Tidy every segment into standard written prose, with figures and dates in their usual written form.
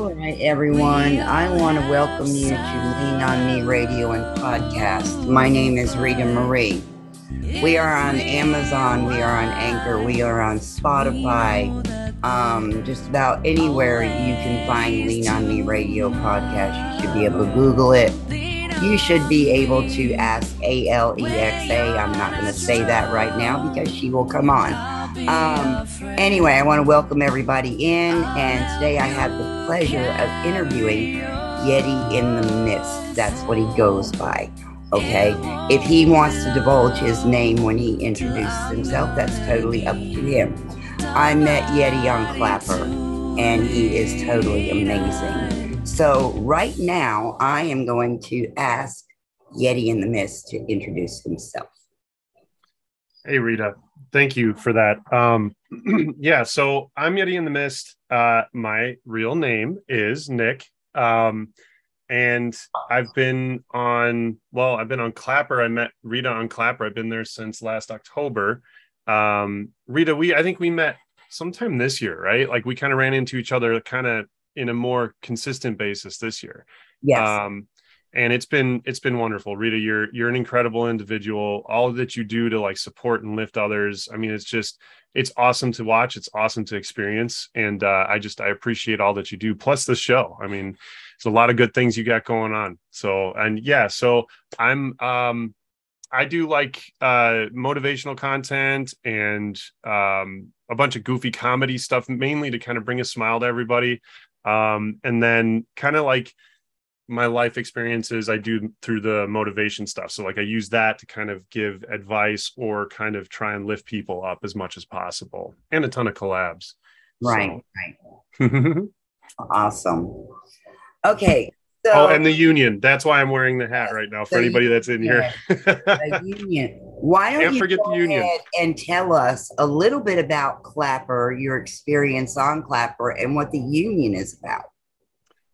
All right, everyone. I want to welcome you to Lean On Me Radio and Podcast. My name is Rita Marie. We are on Amazon. We are on Anchor. We are on Spotify. Just about anywhere you can find Lean On Me Radio Podcast. You should be able to Google it. You should be able to ask Alexa. I'm not going to say that right now because she will come on. Anyway, I want to welcome everybody in. And today I have the pleasure of interviewing Yeti in the Mist. That's what he goes by. Okay. If he wants to divulge his name when he introduces himself, that's totally up to him. I met Yeti on Clapper, and he is totally amazing. So right now, I am going to ask Yeti in the Mist to introduce himself. Hey, Rita. Thank you for that. So I'm Yeti in the Mist. My real name is Nick. And I've been on Clapper. I met Rita on Clapper. I've been there since last October. Rita, I think we met sometime this year, right? Like we kind of ran into each other kind of in a more consistent basis this year. Yes. And it's been wonderful. Rita, you're an incredible individual. All that you do to like support and lift others. I mean, it's awesome to watch. It's awesome to experience. And, I appreciate all that you do. Plus the show. I mean, it's a lot of good things you got going on. So I'm, I do like, motivational content and, a bunch of goofy comedy stuff, mainly to kind of bring a smile to everybody. And then kind of like my life experiences I do through the motivation stuff. So like I use that to kind of give advice or kind of try and lift people up as much as possible, and a ton of collabs. Right. Awesome. Okay. So, and the union. That's why I'm wearing the hat right now for anybody that's in here. The union. Why don't you go ahead and tell us a little bit about Clapper, your experience on Clapper, and what the union is about?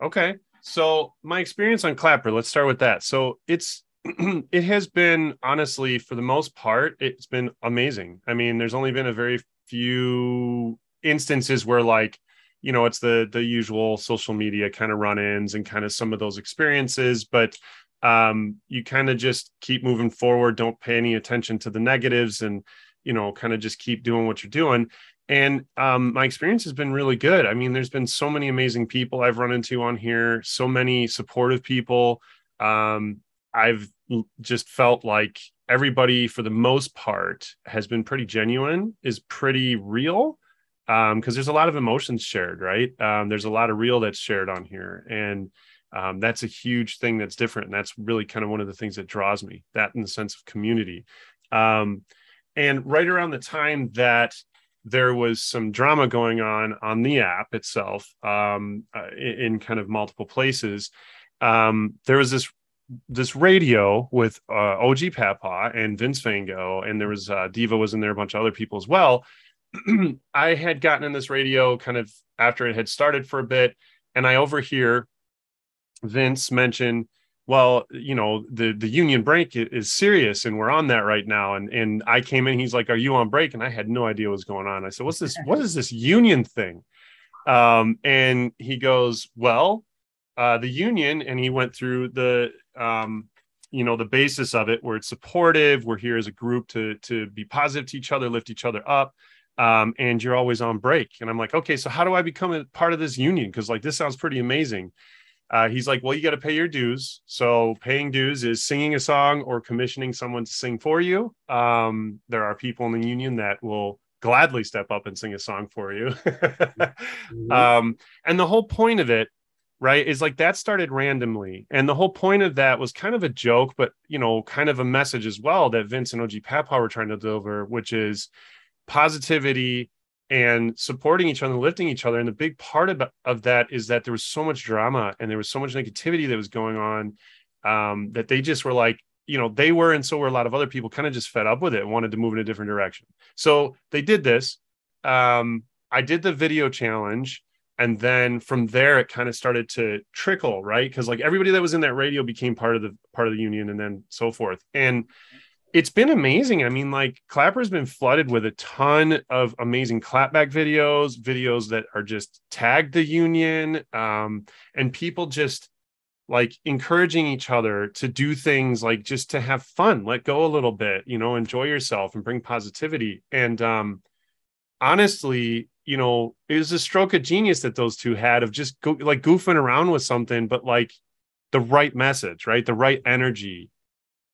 Okay. So my experience on Clapper, let's start with that. So it has been, honestly, for the most part, it's been amazing. I mean, there's only been a very few instances where like, you know, it's the usual social media kind of run-ins and kind of some of those experiences, but you kind of just keep moving forward. Don't pay any attention to the negatives and, you know, kind of just keep doing what you're doing. And my experience has been really good. I mean, there's been so many amazing people I've run into on here, so many supportive people. I've just felt like everybody for the most part has been pretty genuine, is pretty real. Because there's a lot of emotions shared, right? There's a lot of real that's shared on here. And that's a huge thing that's different. And that's really kind of one of the things that draws me, that in the sense of community. And right around the time that there was some drama going on the app itself, in kind of multiple places, there was this radio with OG Papa and Vince Fango, and there was Diva was in there, a bunch of other people as well. I had gotten in this radio kind of after it had started for a bit, and I overhear Vince mention, well, you know, the union break is serious and we're on that right now. And I came in, he's like, are you on break? And I had no idea what was going on. I said, what is this union thing? And he goes, well, the union, and he went through the, you know, the basis of it, where it's supportive. We're here as a group to be positive to each other, lift each other up. And you're always on break. And I'm like, okay, so how do I become a part of this union? Cause like, this sounds pretty amazing. He's like, well, you got to pay your dues. So paying dues is singing a song or commissioning someone to sing for you. There are people in the union that will gladly step up and sing a song for you. And the whole point of it, right, is like that started randomly. And the whole point of that was kind of a joke, but, you know, kind of a message as well that Vince and OG Papa were trying to deliver, which is positivity and supporting each other and lifting each other. And the big part of that is that there was so much drama and there was so much negativity that was going on, that they just were like, you know, they were, and so were a lot of other people, kind of just fed up with it and wanted to move in a different direction. So they did this. I did the video challenge. And then from there, it kind of started to trickle, right? Because like everybody that was in that radio became part of the union and then so forth. And it's been amazing. I mean, like, Clapper's been flooded with a ton of amazing clapback videos, videos that are just tagged the union, and people just like encouraging each other to do things like just to have fun, let go a little bit, you know, enjoy yourself and bring positivity. And honestly, you know, it was a stroke of genius that those two had of just goofing around with something, but like the right message, right? The right energy.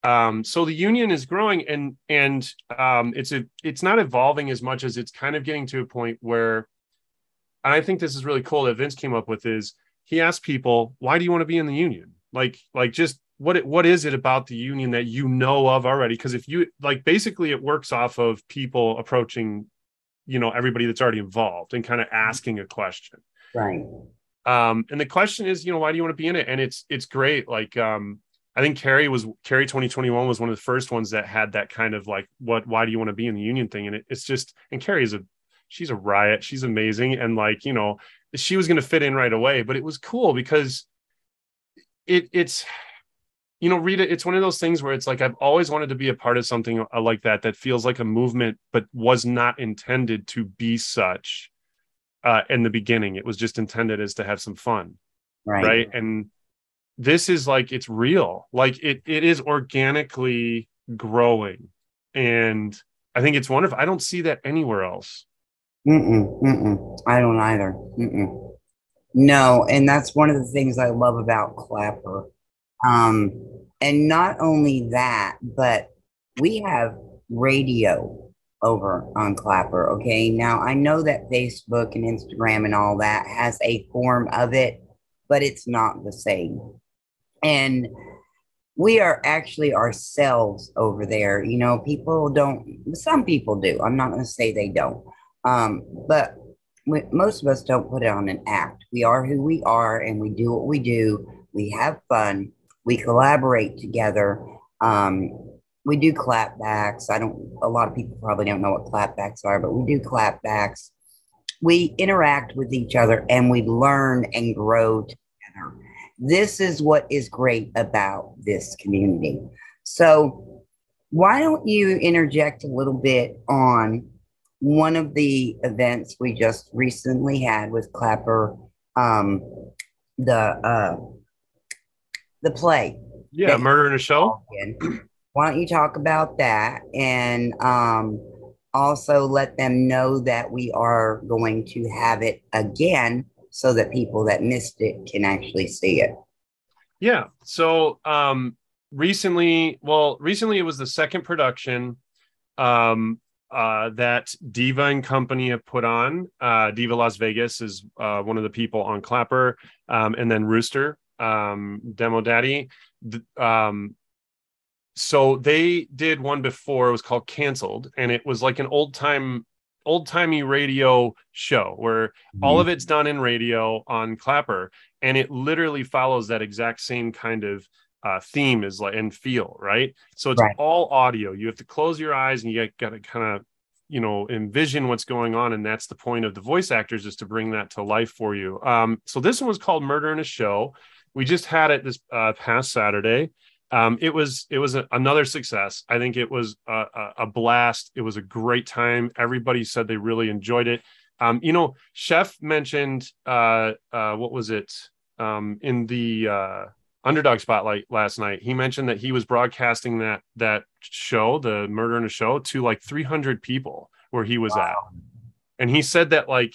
So the union is growing, and it's not evolving as much as it's kind of getting to a point where, and I think this is really cool that Vince came up with, is he asked people, why do you want to be in the union? Like just what is it about the union that you know of already? Because if you like, basically it works off of people approaching, you know, everybody that's already involved and kind of asking a question. Right. And the question is, you know, why do you want to be in it? And it's great. Like, I think Carrie 2021 was one of the first ones that had that kind of like, why do you want to be in the union thing? And it's just, and Carrie she's a riot. She's amazing. And like, you know, she was going to fit in right away, but it was cool because it's, you know, Rita, it's one of those things where it's like, I've always wanted to be a part of something like that, that feels like a movement, but was not intended to be such in the beginning. It was just intended as to have some fun. Right? And this is like, it's real, like it is organically growing, and I think it's wonderful. I don't see that anywhere else. I don't either. No, and that's one of the things I love about Clapper. And not only that, but we have radio over on Clapper. Okay, now I know that Facebook and Instagram and all that has a form of it, but it's not the same. And we are actually ourselves over there. You know, people don't, some people do. I'm not going to say they don't. But most of us don't put it on an act. We are who we are, and we do what we do. We have fun. We collaborate together. We do clapbacks. A lot of people probably don't know what clapbacks are, but we do clapbacks. We interact with each other, and we learn and grow together. This is what is great about this community. So why don't you interject a little bit on one of the events we just recently had with Clapper, the play. Yeah, Murder in a Shell. Why don't you talk about that, and also let them know that we are going to have it again, so that people that missed it can actually see it. Yeah. So recently it was the second production that Diva and company have put on. Diva Las Vegas is one of the people on Clapper, and then Rooster, Demo Daddy. So they did one before. It was called Canceled, and it was like an old-timey radio show where all of it's done in radio on Clapper, and it literally follows that exact same kind of theme is like and feel, right? So it's all audio. You have to close your eyes, and you got to kind of, you know, envision what's going on, and that's the point of the voice actors, is to bring that to life for you. So this one was called Murder in a Shell. We just had it this past Saturday. It was another success. I think it was a blast. It was a great time. Everybody said they really enjoyed it. You know, Chef mentioned, what was it? In the Underdog Spotlight last night, he mentioned that he was broadcasting that show, the Murder in a Show, to like 300 people where he was at. And he said that like,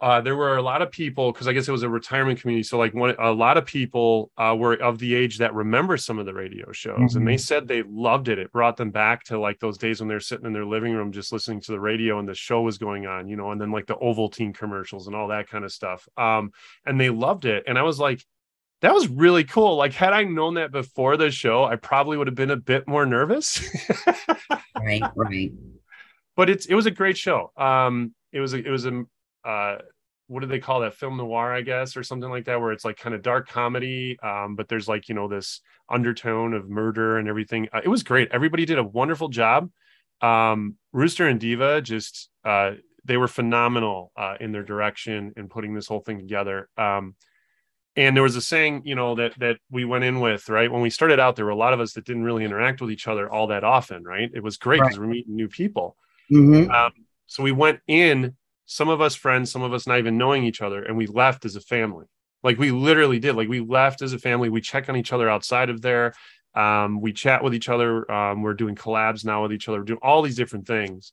there were a lot of people, because I guess it was a retirement community. So like a lot of people were of the age that remember some of the radio shows, and they said they loved it. It brought them back to like those days when they're sitting in their living room, just listening to the radio and the show was going on, you know, and then like the Ovaltine commercials and all that kind of stuff. And they loved it. And I was like, that was really cool. Like, had I known that before the show, I probably would have been a bit more nervous. Right. But it was a great show. It was what do they call that, film noir, I guess, or something like that, where it's like kind of dark comedy, but there's like, you know, this undertone of murder and everything. It was great. Everybody did a wonderful job. Rooster and Diva just, they were phenomenal in their direction and putting this whole thing together. And there was a saying, you know, that we went in with, right? When we started out, there were a lot of us that didn't really interact with each other all that often, right? It was great because we're meeting new people. Mm-hmm. So we went in, some of us friends, some of us not even knowing each other, and we left as a family. Like we literally did. Like we left as a family. We check on each other outside of there. We chat with each other. We're doing collabs now with each other. We're doing all these different things.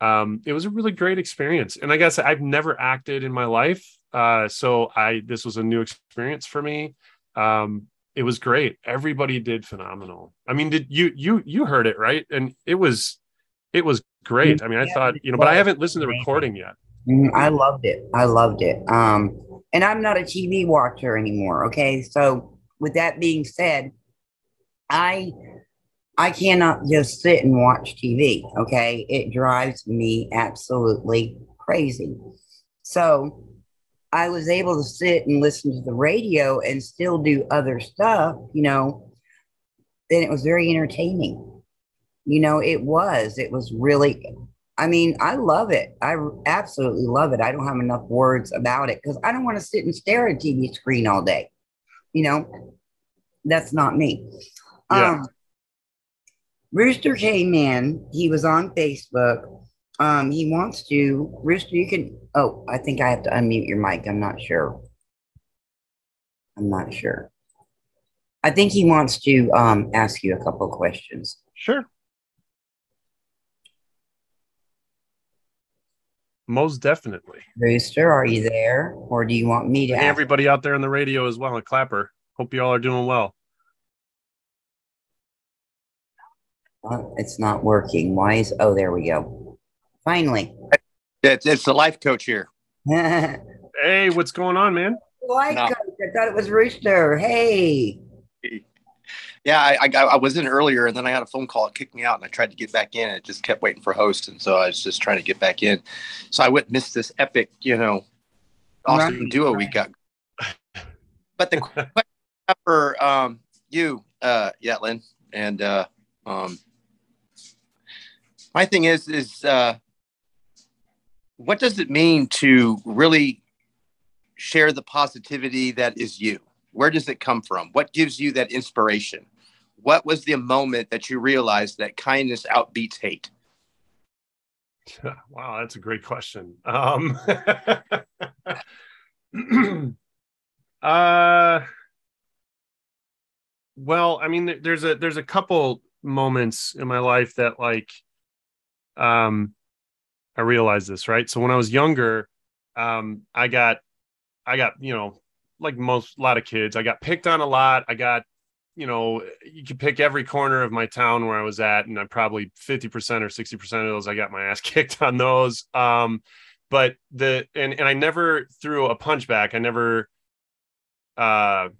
It was a really great experience. And I guess I've never acted in my life. So this was a new experience for me. It was great. Everybody did phenomenal. I mean, did you heard it, right? And it was great. I mean, I thought, you know, but I haven't listened to the recording yet. I loved it. And I'm not a TV watcher anymore. Okay. So with that being said, I cannot just sit and watch TV. Okay. It drives me absolutely crazy. So I was able to sit and listen to the radio and still do other stuff, you know, and it was very entertaining. You know, it was really, I mean, I love it. I absolutely love it. I don't have enough words about it because I don't want to sit and stare at a TV screen all day. You know, that's not me. Yeah. Rooster came in. He was on Facebook. He wants to. Rooster, you can. Oh, I think I have to unmute your mic. I'm not sure. I think he wants to ask you a couple of questions. Sure. Most definitely. Rooster, are you there? Or do you want me to ask? Everybody out there on the radio as well, and Clapper. Hope you all are doing well. It's not working. Why is... Oh, there we go. Finally. It's the life coach here. Hey, what's going on, man? Life coach. I thought it was Rooster. Hey. Yeah, I was in earlier, and then I got a phone call. It kicked me out, and I tried to get back in. It just kept waiting for host, and so I was just trying to get back in. So I wouldn't miss this epic, you know, awesome duo we got. But the question for you, Yetlin, and... my thing is what does it mean to really share the positivity that is you? Where does it come from? What gives you that inspiration? What was the moment that you realized that kindness outbeats hate? Wow, that's a great question. Well, I mean, there's a couple moments in my life that like I realized this, right? So when I was younger, I got, you know, like a lot of kids, I got picked on a lot. I got, you know, you could pick every corner of my town where I was at, and I probably 50% or 60% of those, I got my ass kicked on those. But and I never threw a punch back. I never tried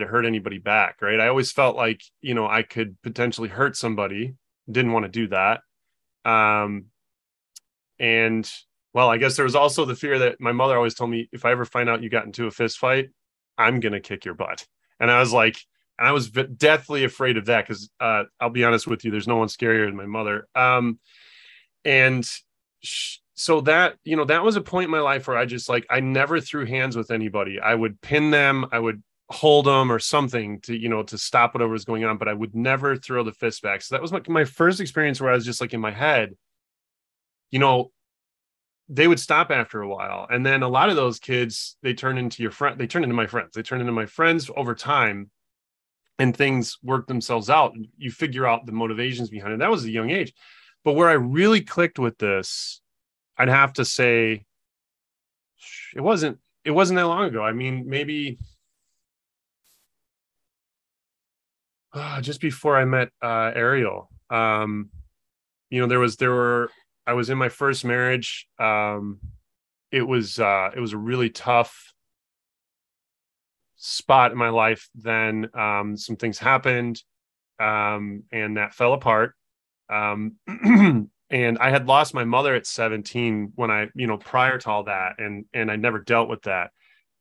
to hurt anybody back, right? I always felt like, you know, I could potentially hurt somebody. Didn't want to do that. And well, I guess there was also the fear that my mother always told me, if I ever find out you got into a fist fight, I'm going to kick your butt. And I was like, and I was deathly afraid of that because I'll be honest with you, there's no one scarier than my mother. So that, you know, that was a point in my life where I just like, I never threw hands with anybody. I would pin them. I would hold them or something to, you know, to stop whatever was going on, but I would never throw the fist back. So that was like my first experience where I was just like in my head, you know, they would stop after a while. And then a lot of those kids, they turned into my friends over time, and things work themselves out. And you figure out the motivations behind it. That was a young age, but where I really clicked with this, I'd have to say it wasn't that long ago. I mean, maybe just before I met Ariel, you know, I was in my first marriage. It was a really tough spot in my life. Then some things happened and that fell apart. And I had lost my mother at 17 when I, you know, prior to all that. And I never dealt with that.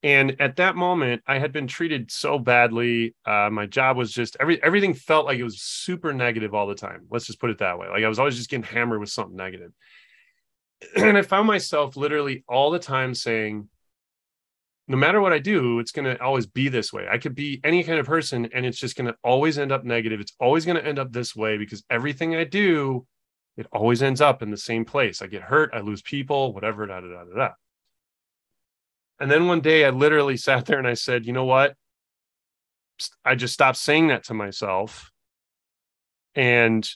And at that moment, I had been treated so badly. My job was just everything felt like it was super negative all the time. Let's just put it that way. Like I was always just getting hammered with something negative. And I found myself literally all the time saying, no matter what I do, it's going to always be this way. I could be any kind of person and it's just going to always end up negative. It's always going to end up this way because everything I do, it always ends up in the same place. I get hurt. I lose people, whatever, da, da, da, da, da. And then one day I literally sat there and I said, you know what? I just stopped saying that to myself. And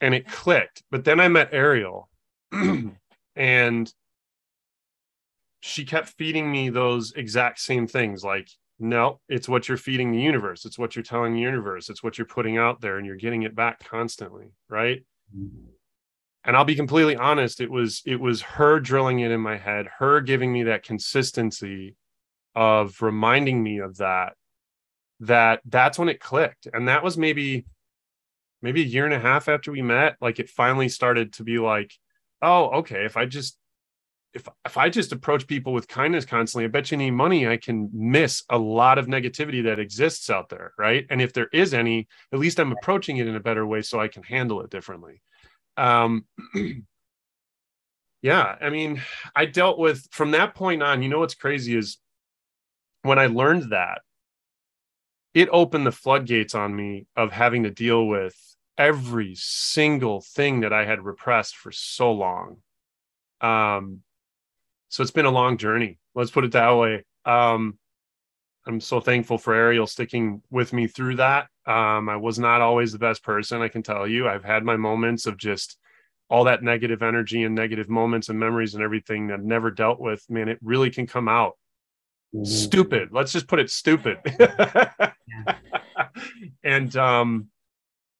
it clicked. But then I met Ariel and she kept feeding me those exact same things. Like, no, it's what you're feeding the universe. It's what you're telling the universe. It's what you're putting out there and you're getting it back constantly. Right. Mm-hmm. And I'll be completely honest. It was her drilling it in my head, her giving me that consistency of reminding me of that that's when it clicked. And that was maybe a year and a half after we met. Like it finally started to be like, oh, okay. If I just approach people with kindness constantly, I bet you any money I can miss a lot of negativity that exists out there, right? And if there is any, at least I'm approaching it in a better way so I can handle it differently. Yeah, I mean, I dealt with, from that point on, you know what's crazy is when I learned that, it opened the floodgates on me of having to deal with every single thing that I had repressed for so long. So it's been a long journey. Let's put it that way. I'm so thankful for Ariel sticking with me through that. I was not always the best person, I can tell you. I've had my moments of just all that negative energy and negative moments and memories and everything that I've never dealt with. Man, it really can come out stupid. Let's just put it stupid. And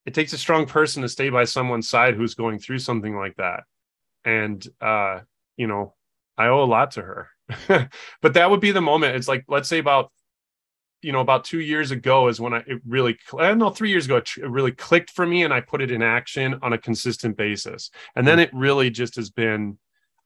it takes a strong person to stay by someone's side who's going through something like that. And, you know, I owe a lot to her, but that would be the moment. It's like, let's say about 2 years ago is when it really clicked for me and I put it in action on a consistent basis. And then it really just has been,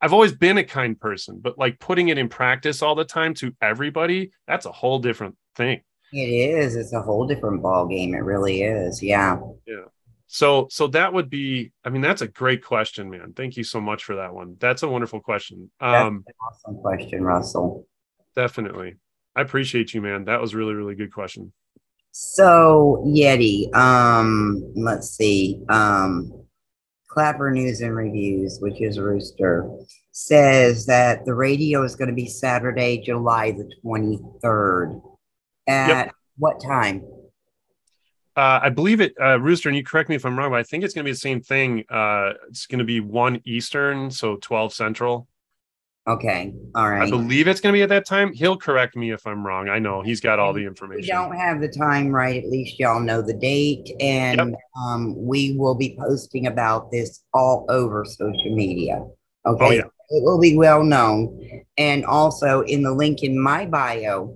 I've always been a kind person, but like putting it in practice all the time to everybody, that's a whole different thing. It is. It's a whole different ball game. It really is. Yeah. Yeah. So that would be, I mean, that's a great question, man. Thank you so much for that one. That's a wonderful question. That's an awesome question, Russell. Definitely. I appreciate you, man. That was really, really good question. So Yeti, let's see. Clapper News and Reviews, which is Rooster, says that the radio is going to be Saturday, July the 23rd. At what time? I believe it, Rooster, and you correct me if I'm wrong, but I think it's going to be the same thing. It's going to be 1 Eastern, so 12 Central. Okay. All right. I believe it's going to be at that time. He'll correct me if I'm wrong. I know he's got all the information. If you don't have the time right, at least y'all know the date. And we will be posting about this all over social media. Okay. Oh, yeah. It will be well known. And also in the link in my bio,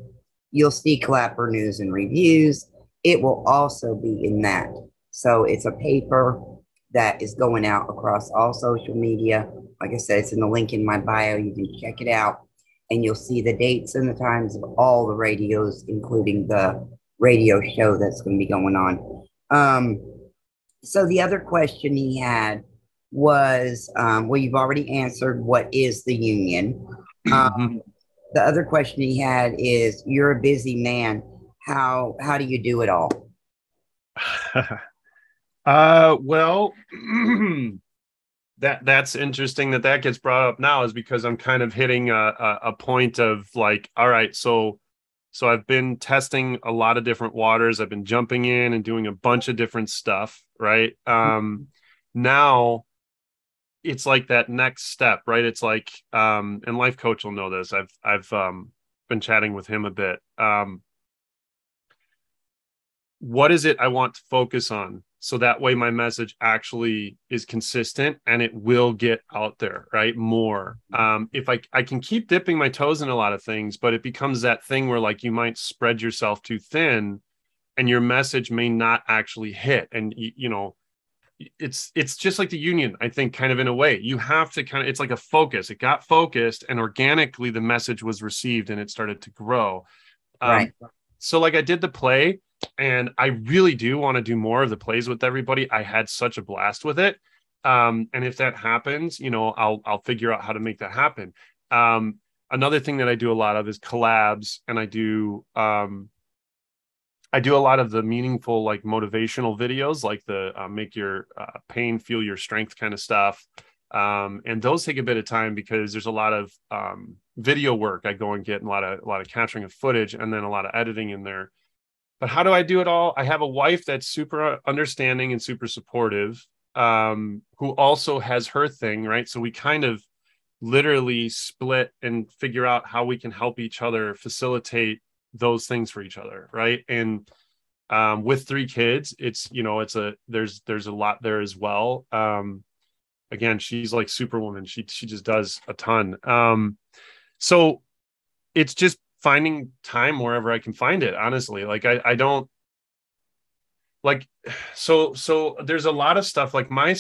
you'll see Clapper News and Reviews. It will also be in that. So it's a paper that is going out across all social media. Like I said, it's in the link in my bio. You can check it out and you'll see the dates and the times of all the radios, including the radio show that's going to be going on. So the other question he had was, well, you've already answered what is the union. The other question he had is, you're a busy man. How do you do it all? Well, that's interesting that gets brought up now, is because I'm kind of hitting a point of like, all right, so I've been testing a lot of different waters. I've been jumping in and doing a bunch of different stuff, right? Now it's like that next step, right? It's like, and Life Coach will know this. I've been chatting with him a bit. What is it I want to focus on? So that way my message actually is consistent and it will get out there, right? More. If I can keep dipping my toes in a lot of things, but it becomes that thing where like you might spread yourself too thin and your message may not actually hit. And you know, it's just like the union, I think, kind of in a way. You have to kind of, it's like a focus. It got focused and organically the message was received and it started to grow. Right. So like I did the play, and I really do want to do more of the plays with everybody. I had such a blast with it. And if that happens, you know, I'll figure out how to make that happen. Another thing that I do a lot of is collabs, and I do a lot of the meaningful, like motivational videos, like the make your pain feel your strength kind of stuff. And those take a bit of time because there's a lot of video work. I go and get a lot of capturing of footage and then a lot of editing in there. But how do I do it all? I have a wife that's super understanding and super supportive, who also has her thing, right? So we kind of literally split and figure out how we can help each other facilitate those things for each other, right? And with three kids, it's, you know, it's a, there's a lot there as well. Again, she's like Superwoman. She just does a ton. So it's just finding time wherever I can find it, honestly. Like I don't like, so there's a lot of stuff like my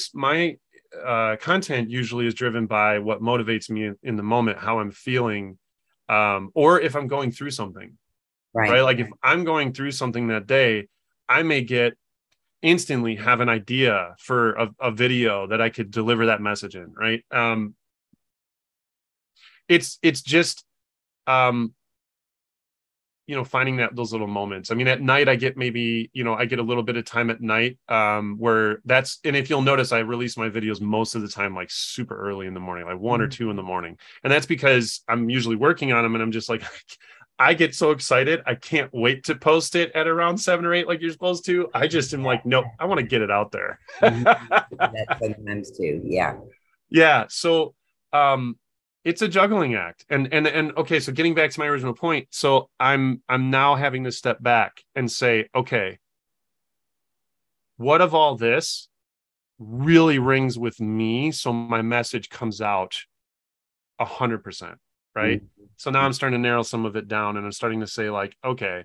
content usually is driven by what motivates me in the moment, how I'm feeling, or if I'm going through something, right? Like if I'm going through something that day, I may instantly have an idea for a video that I could deliver that message in, right? It's just, you know, finding those little moments. I mean, at night I get maybe, you know, I get a little bit of time at night where that's, and if you'll notice, I release my videos most of the time, like super early in the morning, like 1 or 2 in the morning. And that's because I'm usually working on them and I'm just like, I get so excited. I can't wait to post it at around 7 or 8, like you're supposed to. I just am like, nope, I want to get it out there. That sometimes too. Yeah. Yeah. So it's a juggling act. And okay, so getting back to my original point. So I'm now having to step back and say, okay, what of all this really rings with me? So my message comes out 100%. Right. Mm-hmm. So now I'm starting to narrow some of it down and I'm starting to say like, okay,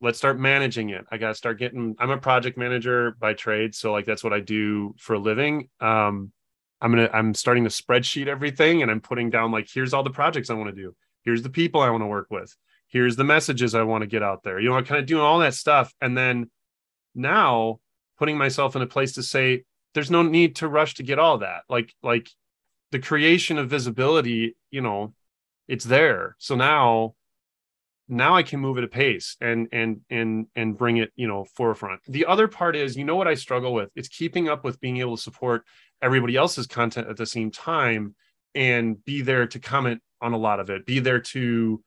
let's start managing it. I got to start I'm a project manager by trade. So like, that's what I do for a living. I'm starting to spreadsheet everything and I'm putting down like, here's all the projects I want to do. Here's the people I want to work with. Here's the messages I want to get out there. You know, I'm kind of doing all that stuff. And then now putting myself in a place to say, there's no need to rush to get all that. Like the creation of visibility, you know, it's there. So now I can move at a pace and bring it, you know, forefront. The other part is, you know what I struggle with? It's keeping up with being able to support everybody else's content at the same time and be there to comment on a lot of it, be there to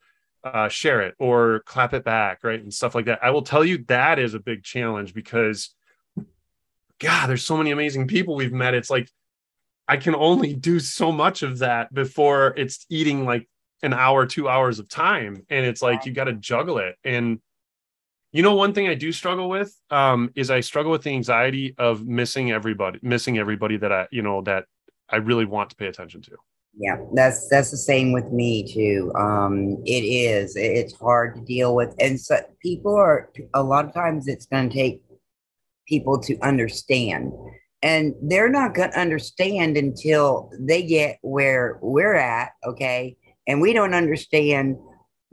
share it or clap it back, right? And stuff like that. I will tell you that is a big challenge because God, there's so many amazing people we've met. It's like, I can only do so much of that before it's eating like an hour, 2 hours of time. And it's like, you got to juggle it. And, you know, one thing I do struggle with is I struggle with the anxiety of missing everybody that I, you know, that I really want to pay attention to. Yeah, that's the same with me too. It's hard to deal with. And so people are, a lot of times it's going to take people to understand, and they're not going to understand until they get where we're at. Okay. And we don't understand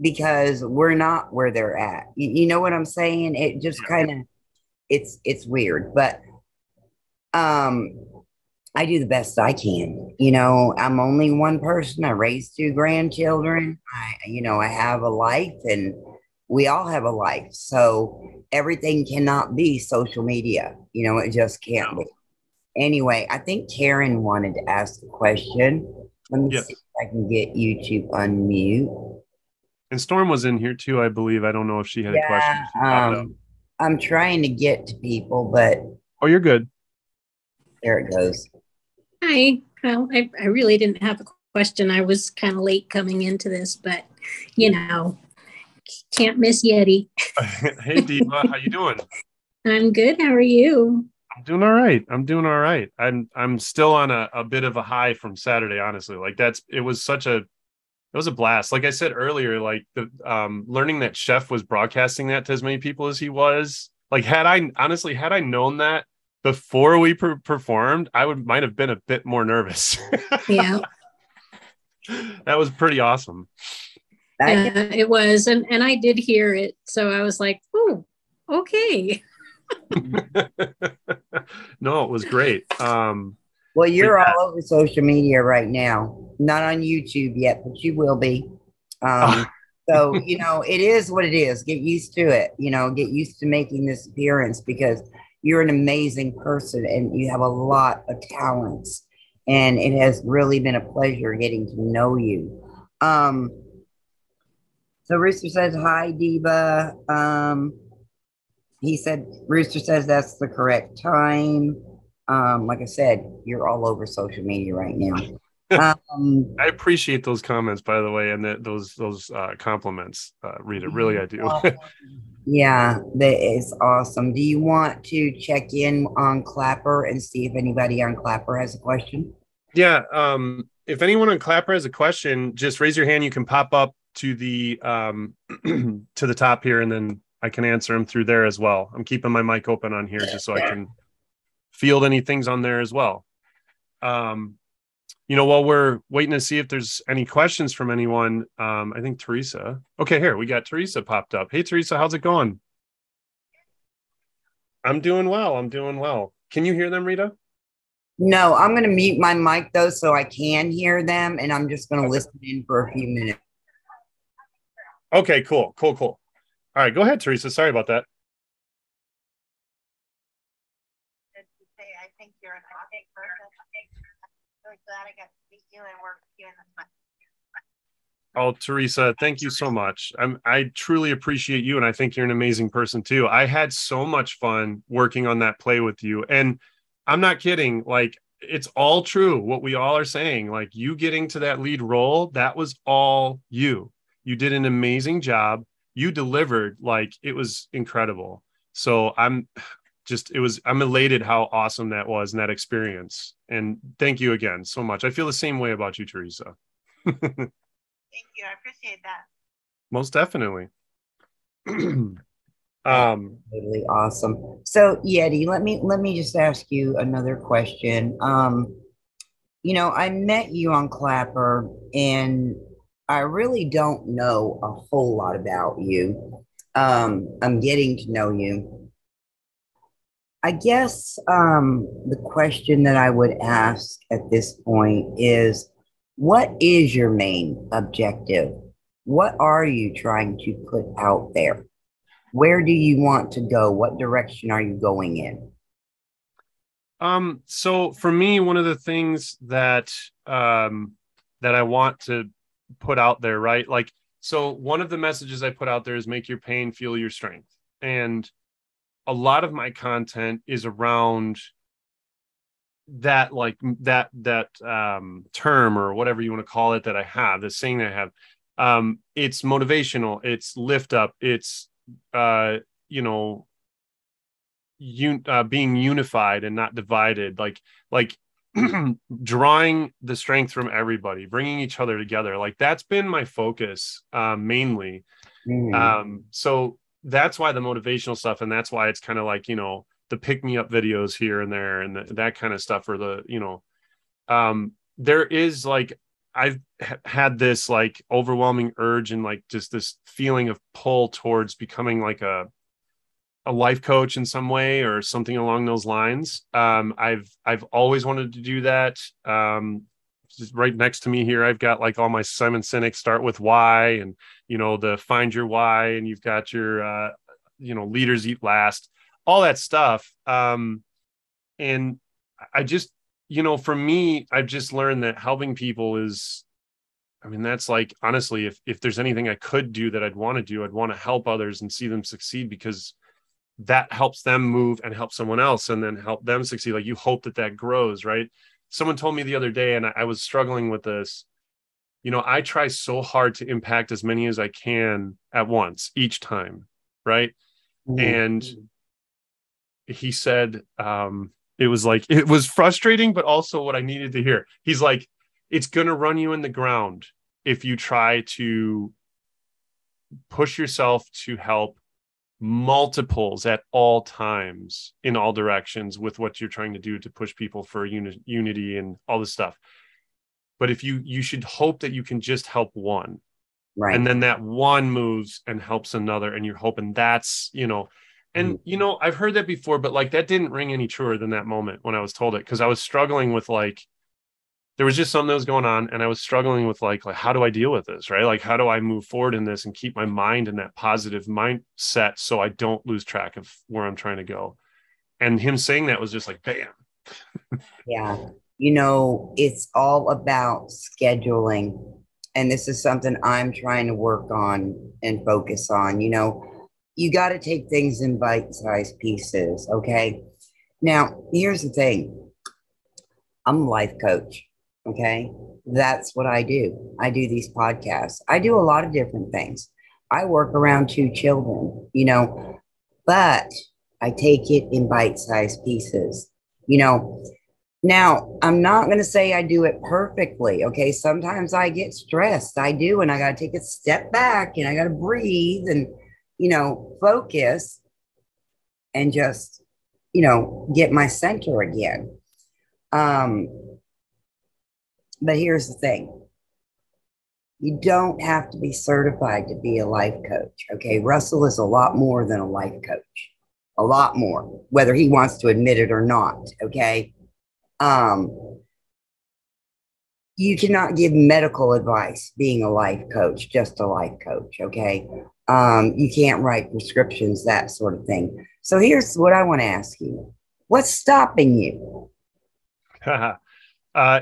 because we're not where they're at. You know what I'm saying? It just kind of, it's weird, but I do the best I can. You know, I'm only one person. I raised 2 grandchildren. I have a life and we all have a life. So everything cannot be social media. You know, it just can't be. Anyway, I think Karen wanted to ask a question. Let me see if I can get YouTube unmute. And Storm was in here too, I believe. I don't know if she had a question. I'm trying to get to people, but... Oh, you're good. There it goes. Hi. Well, I really didn't have a question. I was kind of late coming into this, but, you know, can't miss Yeti. Hey, Diva. How you doing? I'm good. How are you? I'm doing all right. I'm still on a bit of a high from Saturday, honestly. Like it was a blast. Like I said earlier, like the learning that Chef was broadcasting that to as many people as he was. Like had I known that before we performed, I might have been a bit more nervous. Yeah. That was pretty awesome. It was, and I did hear it, so I was like, "Oh, okay." No, it was great. Well, you're all over social media right now. Not on YouTube yet, but you will be. So, you know, it is what it is. Get used to it, you know, get used to making this appearance, because you're an amazing person and you have a lot of talents, and it has really been a pleasure getting to know you. So Rooster says, hi, Diva. He said, Rooster says that's the correct time. Like I said, you're all over social media right now. I appreciate those comments, by the way, and those compliments, Rita. Really, I do. Yeah, that is awesome. Do you want to check in on Clapper and see if anybody on Clapper has a question? Yeah. If anyone on Clapper has a question, just raise your hand. You can pop up to the to the top here, and then I can answer them through there as well. I'm keeping my mic open on here just so I can field any things on there as well. You know, while we're waiting to see if there's any questions from anyone, I think Teresa. Okay, here we got Teresa popped up. Hey, Teresa, how's it going? I'm doing well. I'm doing well. Can you hear them, Rita? No, I'm going to mute my mic though, so I can hear them, and I'm just going to listen in for a few minutes. Okay, cool. All right, go ahead, Teresa. Sorry about that. I think you're an awesome person. I'm really glad I got to meet you and work with you in this month. Oh, Teresa, thank you so much. I truly appreciate you, and I think you're an amazing person too. I had so much fun working on that play with you, and I'm not kidding. Like, it's all true what we all are saying. Like, you getting to that lead role, that was all you. You did an amazing job. You delivered, like, it was incredible. So I'm elated how awesome that was and that experience. And thank you again so much. I feel the same way about you, Teresa. Thank you. I appreciate that. Most definitely. Really awesome. So Yeti, let me just ask you another question. You know, I met you on Clapper, and I really don't know a whole lot about you. I'm getting to know you. I guess the question that I would ask at this point is, what is your main objective? What are you trying to put out there? Where do you want to go? What direction are you going in? So for me, one of the things that that I want to put out there, right? Like, so one of the messages I put out there is make your pain feel your strength. And a lot of my content is around that, like that term or whatever you want to call it, that I have, this saying that I have. It's motivational, it's lift up, it's, you know, being unified and not divided, like, drawing the strength from everybody, bringing each other together. Like, that's been my focus, mainly. So that's why the motivational stuff, and that's why it's kind of like, you know, the pick me up videos here and there, and that kind of stuff, or the, you know, there is, like, I've had this, like, overwhelming urge and, like, just this feeling of pull towards becoming like a life coach in some way or something along those lines. I've always wanted to do that. Just right next to me here, I've got, like, all my Simon Sinek Start With Why, and, you know, the Find Your Why, and you've got your, you know, Leaders Eat Last, all that stuff. And I just, you know, for me, I've just learned that helping people is, I mean, that's, like, honestly, if there's anything I could do that I'd want to do, I'd want to help others and see them succeed, because that helps them move and help someone else and then help them succeed. Like, you hope that grows, right? Someone told me the other day, and I was struggling with this, you know, I try so hard to impact as many as I can at once each time. Right. Mm-hmm. And he said, it was like, it was frustrating, but also what I needed to hear. He's like, it's going to run you in the ground if you try to push yourself to help multiples at all times in all directions with what you're trying to do to push people for unity and all this stuff. But if you should hope that you can just help one, right? And then that one moves and helps another, and you're hoping that's, you know, and you know, I've heard that before, but, like, that didn't ring any truer than that moment when I was told it. Cause I was struggling with, like, there was just something that was going on, and I was struggling with like, how do I deal with this? Right? Like, how do I move forward in this and keep my mind in that positive mindset so I don't lose track of where I'm trying to go? And him saying that was just like, bam. Yeah. You know, it's all about scheduling. And this is something I'm trying to work on and focus on. You know, you got to take things in bite-sized pieces. Okay. Now, here's the thing. I'm a life coach. Okay. That's what I do. I do these podcasts. I do a lot of different things. I work around 2 children, you know, but I take it in bite-sized pieces, you know. Now, I'm not going to say I do it perfectly. Okay. Sometimes I get stressed. I do. And I got to take a step back and I got to breathe and, you know, focus and just, you know, get my center again. But here's the thing. You don't have to be certified to be a life coach. Okay. Russell is a lot more than a life coach, a lot more, whether he wants to admit it or not. Okay. You cannot give medical advice being a life coach, just a life coach. Okay. You can't write prescriptions, that sort of thing. So here's what I want to ask you. What's stopping you?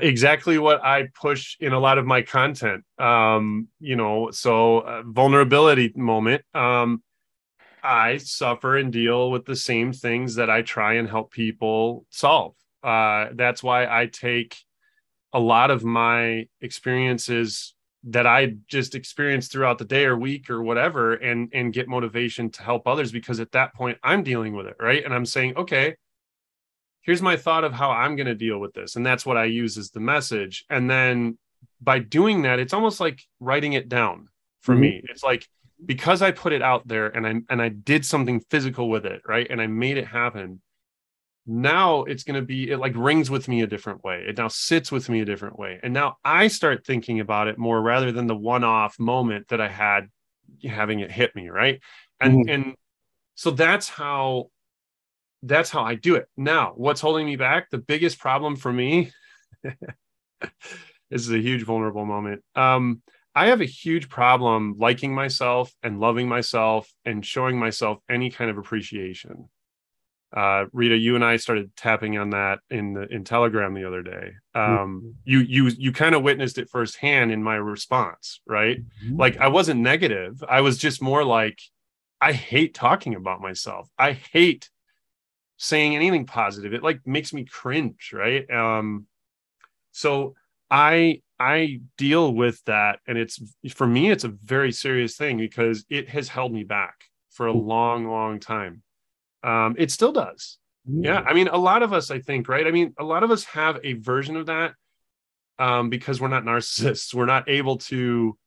Exactly what I push in a lot of my content. You know, so vulnerability moment. I suffer and deal with the same things that I try and help people solve. That's why I take a lot of my experiences that I just experience throughout the day or week or whatever, and get motivation to help others, because at that point I'm dealing with it. Right. And I'm saying, okay, here's my thought of how I'm going to deal with this. And that's what I use as the message. And then by doing that, it's almost like writing it down for me. It's like, because I put it out there and I did something physical with it. Right. And I made it happen. Now it's going to be, it like rings with me a different way. It now sits with me a different way. And now I start thinking about it more rather than the one-off moment that I had having it hit me. Right. And, and so that's how I do it. Now, what's holding me back? The biggest problem for me, this is a huge vulnerable moment. I have a huge problem liking myself and loving myself and showing myself any kind of appreciation. Rita, you and I started tapping on that in Telegram the other day. You kind of witnessed it firsthand in my response, right? Like I wasn't negative. I was just more like, I hate talking about myself. I hate saying anything positive. It like makes me cringe. Right. So I deal with that. And it's, for me, it's a very serious thing because it has held me back for a long, long time. It still does. Yeah. I mean, a lot of us, I think, right. I mean, a lot of us have a version of that, because we're not narcissists. We're not able to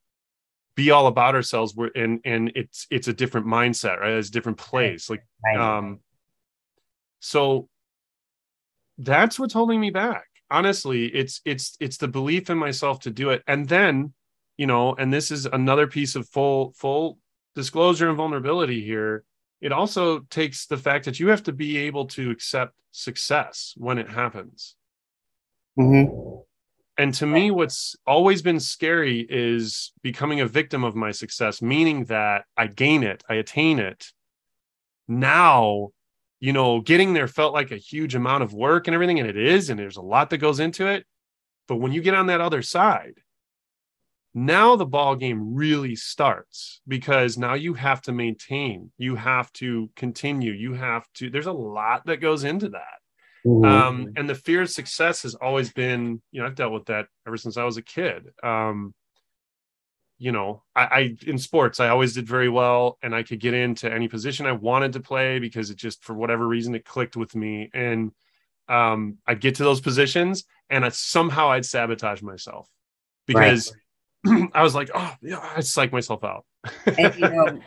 be all about ourselves. And it's a different mindset, right? It's a different place. Like, so that's what's holding me back. Honestly, it's the belief in myself to do it. And then, you know, and this is another piece of full disclosure and vulnerability here. It also takes the fact that you have to be able to accept success when it happens. And to me, what's always been scary is becoming a victim of my success, meaning that I gain it, I attain it. Now, you know, getting there felt like a huge amount of work and everything, and it is, and there's a lot that goes into it. But when you get on that other side, now the ball game really starts, because now you have to maintain, you have to continue, you have to, there's a lot that goes into that. And the fear of success has always been, you know, I've dealt with that ever since I was a kid. You know, I in sports, I always did very well, and I could get into any position I wanted to play because it just, for whatever reason, it clicked with me. And I'd get to those positions and I'd sabotage myself because I was like, oh, yeah, I psych myself out. And, you know,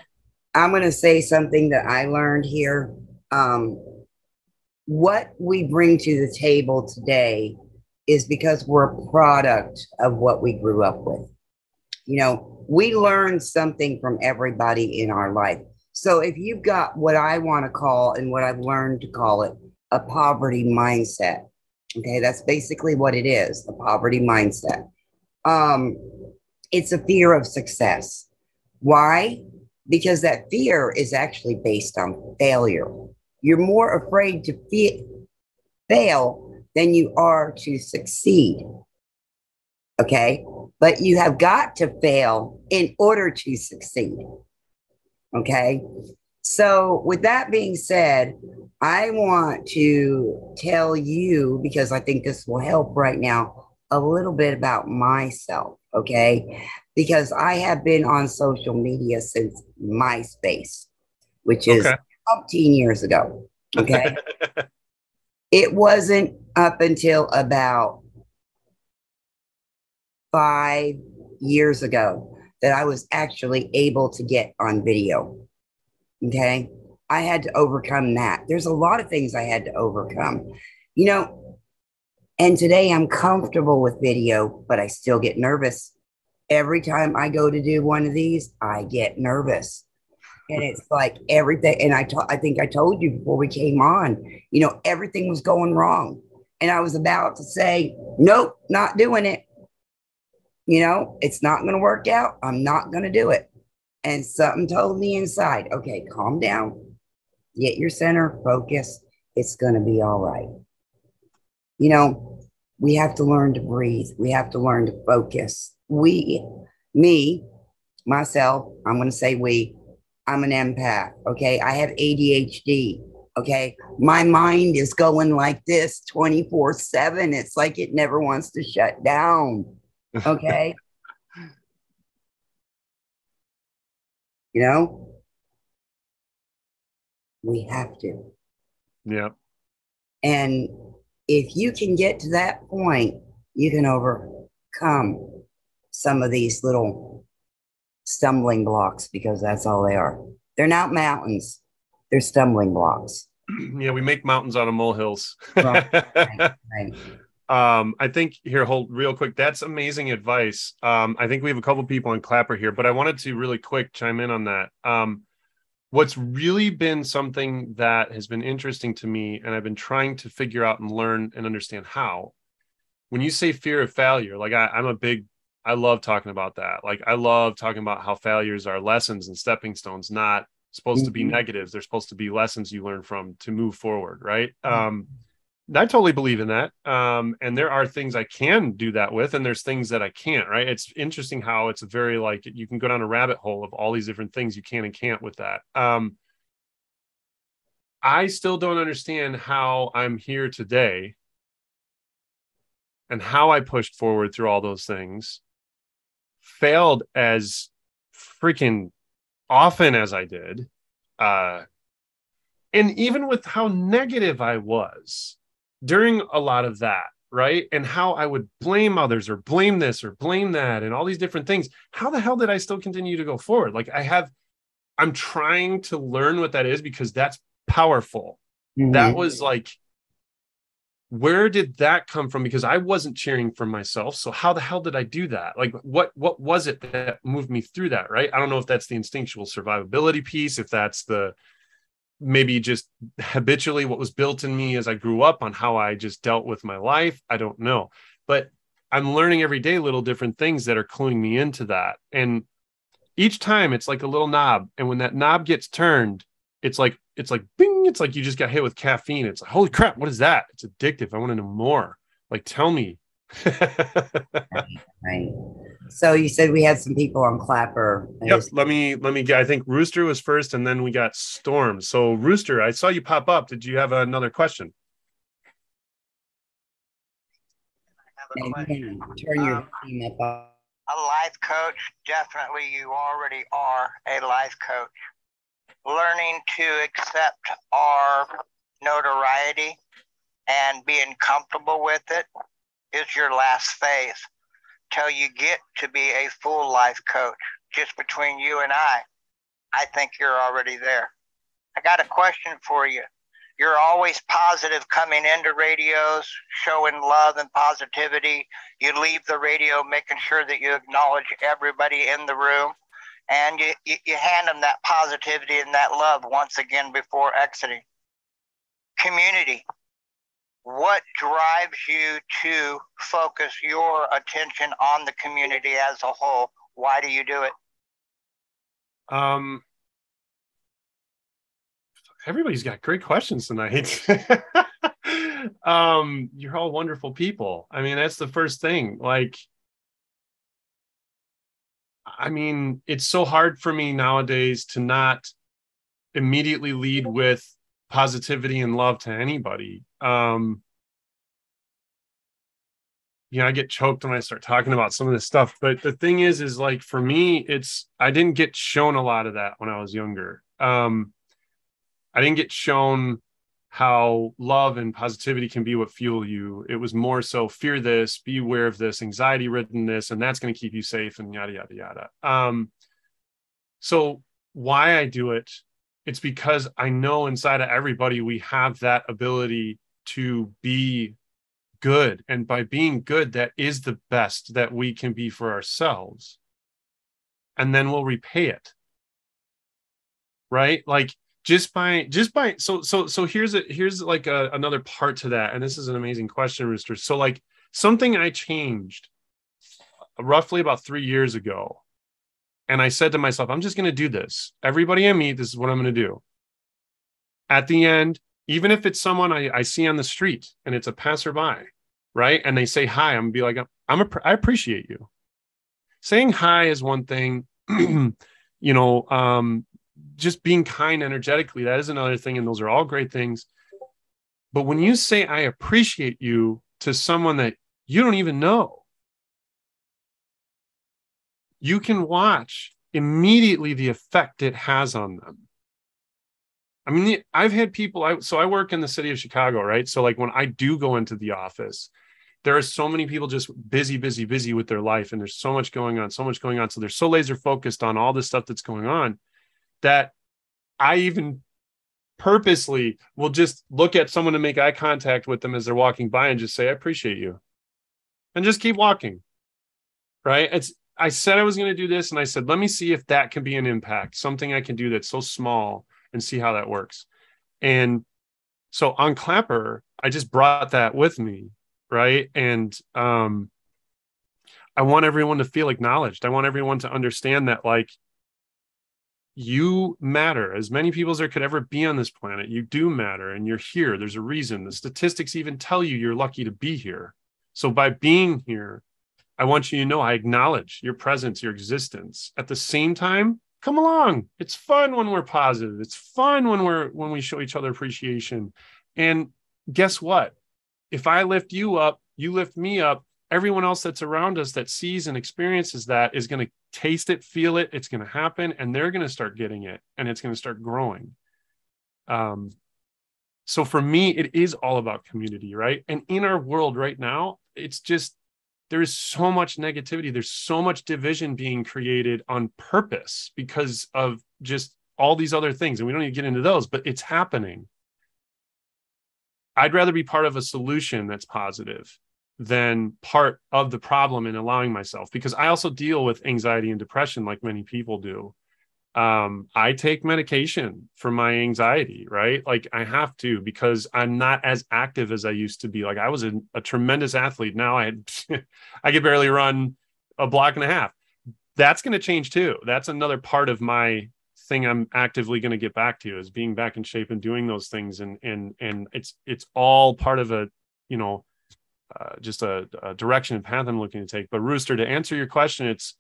I'm going to say something that I learned here. What we bring to the table today is because we're a product of what we grew up with. You know, we learn something from everybody in our life. So if you've got what I want to call, and what I've learned to call it, a poverty mindset, Okay, that's basically what it is, the poverty mindset. It's a fear of success. Why? Because that fear is actually based on failure. You're more afraid to fail than you are to succeed. Okay, but you have got to fail in order to succeed. Okay, so with that being said, I want to tell you, because I think this will help right now, a little bit about myself. Okay, because I have been on social media since MySpace, which is 15 years ago. Okay. It wasn't up until about 5 years ago that I was actually able to get on video. Okay. I had to overcome that. There's a lot of things I had to overcome, you know, and today I'm comfortable with video, but I still get nervous. Every time I go to do one of these, I get nervous. And it's like everything. And I think I told you before we came on, you know, everything was going wrong. And I was about to say, nope, not doing it. You know, it's not going to work out. I'm not going to do it. And something told me inside, okay, calm down, get your center, focus. It's going to be all right. You know, we have to learn to breathe. We have to learn to focus. Myself, I'm going to say we. I'm an empath, okay? I have ADHD, okay? My mind is going like this 24/7. It's like it never wants to shut down, okay? You know? We have to. Yeah. And if you can get to that point, you can overcome some of these little stumbling blocks, because that's all they are. They're not mountains. They're stumbling blocks. Yeah, we make mountains out of molehills. Right. I think here, hold real quick. That's amazing advice. I think we have a couple people on Clapper here, but I wanted to really quick chime in on that. What's really been something that has been interesting to me, and I've been trying to figure out and learn and understand how, when you say fear of failure, like I love talking about that. Like, I love talking about how failures are lessons and stepping stones, not supposed to be negatives. They're supposed to be lessons you learn from to move forward. Right. I totally believe in that. And there are things I can do that with, and there's things that I can't. Right. It's interesting how it's very, like, you can go down a rabbit hole of all these different things you can and can't with that. I still don't understand how I'm here today and how I pushed forward through all those things. Failed as freaking often as I did. And even with how negative I was during a lot of that, right? And how I would blame others or blame this or blame that and all these different things. How the hell did I still continue to go forward? Like, I'm trying to learn what that is, because that's powerful. Mm-hmm. That was like, where did that come from? Because I wasn't cheering for myself. So how the hell did I do that? Like, what was it that moved me through that? Right. I don't know if that's the instinctual survivability piece, if that's the, maybe just habitually what was built in me as I grew up on how I just dealt with my life. I don't know, but I'm learning every day, little different things that are cluing me into that. And each time it's like a little knob. And when that knob gets turned, it's like, bing, it's like you just got hit with caffeine. It's like, holy crap, what is that? It's addictive. I want to know more. Like, tell me. Right. So you said we had some people on Clapper. Yep. Let me I think Rooster was first, and then we got Storm. So Rooster, I saw you pop up. Did you have another question? I have a question. Turn your team up. A life coach, definitely you already are a life coach. Learning to accept our notoriety and being comfortable with it is your last phase, till you get to be a full life coach. Just between you and I think you're already there. I got a question for you. You're always positive coming into radios, showing love and positivity. You leave the radio making sure that you acknowledge everybody in the room. And you hand them that positivity and that love once again before exiting. Community. what drives you to focus your attention on the community as a whole? Why do you do it? Everybody's got great questions tonight. You're all wonderful people. I mean, that's the first thing. Like, I mean, it's so hard for me nowadays to not immediately lead with positivity and love to anybody. You know, I get choked when I start talking about some of this stuff, but the thing is like, for me, it's, I didn't get shown a lot of that when I was younger. I didn't get shown how love and positivity can be what fuel you. It was more so fear this, be aware of this, anxiety ridden this, and that's going to keep you safe and yada, yada, yada. So why I do it, it's because I know inside of everybody, we have that ability to be good. And by being good, that is the best that we can be for ourselves. And then we'll repay it. Right? Like, just by so here's like another part to that, and this is an amazing question, Rooster. So like something I changed roughly about 3 years ago, and I said to myself, I'm just going to do this. Everybody I meet, this is what I'm going to do. At the end, even if it's someone I see on the street and it's a passerby, right? And they say hi, I'm gonna be like, I appreciate you. Saying hi is one thing, just being kind energetically, that is another thing. And those are all great things. But when you say, I appreciate you to someone that you don't even know, you can watch immediately the effect it has on them. I mean, I've had people, so I work in the city of Chicago, right? So like when I do go into the office, there are so many people just busy, busy, busy with their life. And there's so much going on. So they're so laser focused on all the stuff that's going on, that I even purposely will just look at someone to make eye contact with them as they're walking by and just say, I appreciate you, and just keep walking. Right. I said I was going to do this. And I said, let me see if that can be an impact, something I can do that's so small, and see how that works. And so on Clapper, I just brought that with me. Right. And, I want everyone to feel acknowledged. I want everyone to understand that, like, you matter. As many people as there could ever be on this planet, you do matter, and you're here. There's a reason. The statistics even tell you you're lucky to be here. So by being here, I want you to know I acknowledge your presence, your existence. At the same time, come along. It's fun when we're positive. It's fun when we show each other appreciation. And guess what? If I lift you up, you lift me up. Everyone else that's around us that sees and experiences that is going to taste it, feel it, it's going to happen, and they're going to start getting it, and it's going to start growing. So for me, it is all about community, right? And in our world right now, it's just, there is so much negativity. There's so much division being created on purpose because of just all these other things. And we don't even get into those, but it's happening. I'd rather be part of a solution that's positive than part of the problem in allowing myself, because I also deal with anxiety and depression like many people do. I take medication for my anxiety, right? Like I have to, because I'm not as active as I used to be. Like I was a tremendous athlete. Now I could barely run a block and a half. That's going to change too. That's another part of my thing I'm actively going to get back to, is being back in shape and doing those things. And it's all part of a, just a direction and path I'm looking to take. But Rooster, to answer your question, it's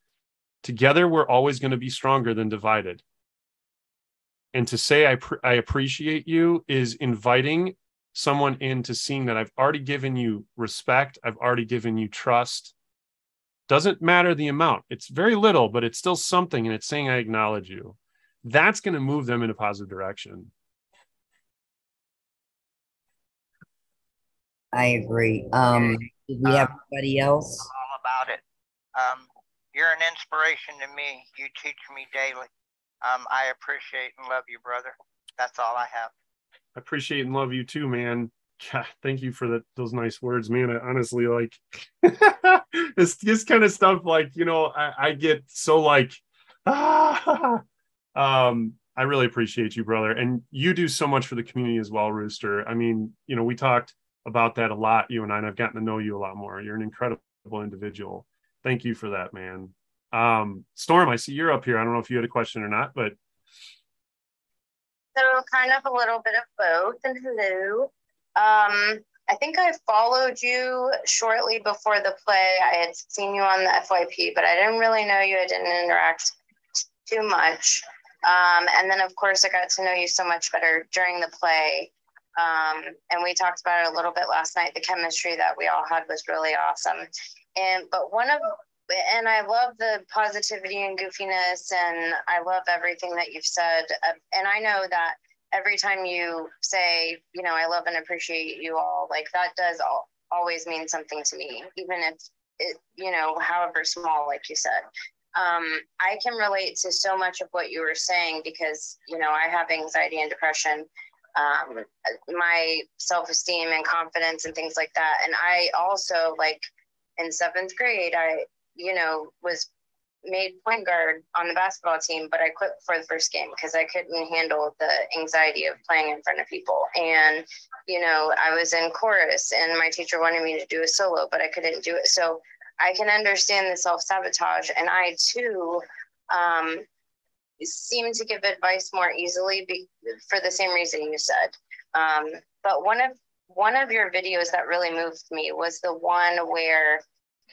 together we're always going to be stronger than divided. And to say I appreciate you is inviting someone into seeing that I've already given you respect, I've already given you trust. Doesn't matter the amount. It's very little, but it's still something, and it's saying I acknowledge you. That's going to move them in a positive direction. I agree. Did we have anybody else? All about it. You're an inspiration to me. You teach me daily. I appreciate and love you, brother. That's all I have. I appreciate and love you too, man. God, thank you for those nice words, man. I honestly, like, it's just kind of stuff like, I get so like, I really appreciate you, brother. And you do so much for the community as well, Rooster. I mean, we talked about that a lot, you and I, and I've gotten to know you a lot more. You're an incredible individual. Thank you for that, man. Storm, I see you're up here. I don't know if you had a question or not, but. So kind of a little bit of both, and hello. I think I followed you shortly before the play. I had seen you on the FYP, but I didn't really know you. I didn't interact too much. And then, of course, I got to know you so much better during the play. And we talked about it a little bit last night. The chemistry that we all had was really awesome. And I love the positivity and goofiness, and I love everything that you've said. And I know that every time you say, you know, I love and appreciate you all, like that does always mean something to me, even if it, you know, however small, like you said. I can relate to so much of what you were saying because, you know, I have anxiety and depression. My self-esteem and confidence and things like that. And I also, like, in 7th grade, I, you know, was made point guard on the basketball team, but I quit before the first game because I couldn't handle the anxiety of playing in front of people. And, you know, I was in chorus and my teacher wanted me to do a solo, but I couldn't do it. So I can understand the self-sabotage, and I too, seem to give advice more easily for the same reason you said. But one of your videos that really moved me was the one where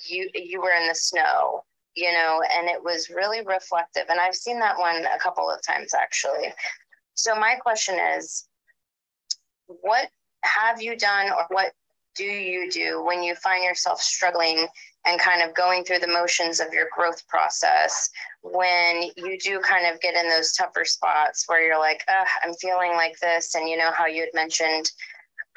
you were in the snow, you know, and it was really reflective. And I've seen that one a couple of times, actually. So my question is, what have you done, or what do you do when you find yourself struggling and kind of going through the motions of your growth process, when you do kind of get in those tougher spots where you're like, I'm feeling like this? And you know how you had mentioned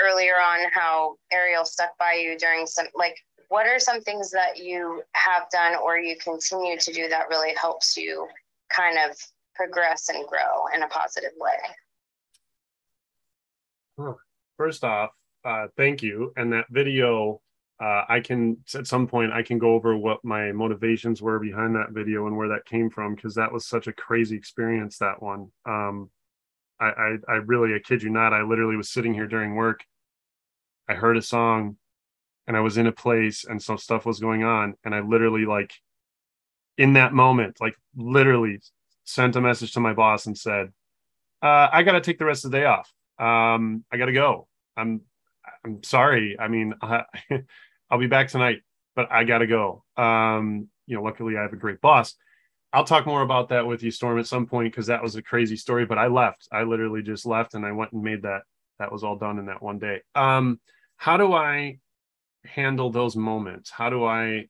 earlier on how Ariel stuck by you during some, like, what are some things that you have done or you continue to do that really helps you kind of progress and grow in a positive way? First off, thank you. And that video, at some point I can go over what my motivations were behind that video and where that came from, because that was such a crazy experience, that one. I really, I kid you not, I literally was sitting here during work. I heard a song and I was in a place and some stuff was going on. And I literally, like, in that moment, like, literally sent a message to my boss and said, I got to take the rest of the day off. I got to go. I'm sorry. I mean, I'll be back tonight, but I got to go. You know, luckily I have a great boss. I'll talk more about that with you, Storm, at some point, because that was a crazy story, but I left. I literally just left, and I went and made that was all done in that one day. How do I handle those moments? How do I,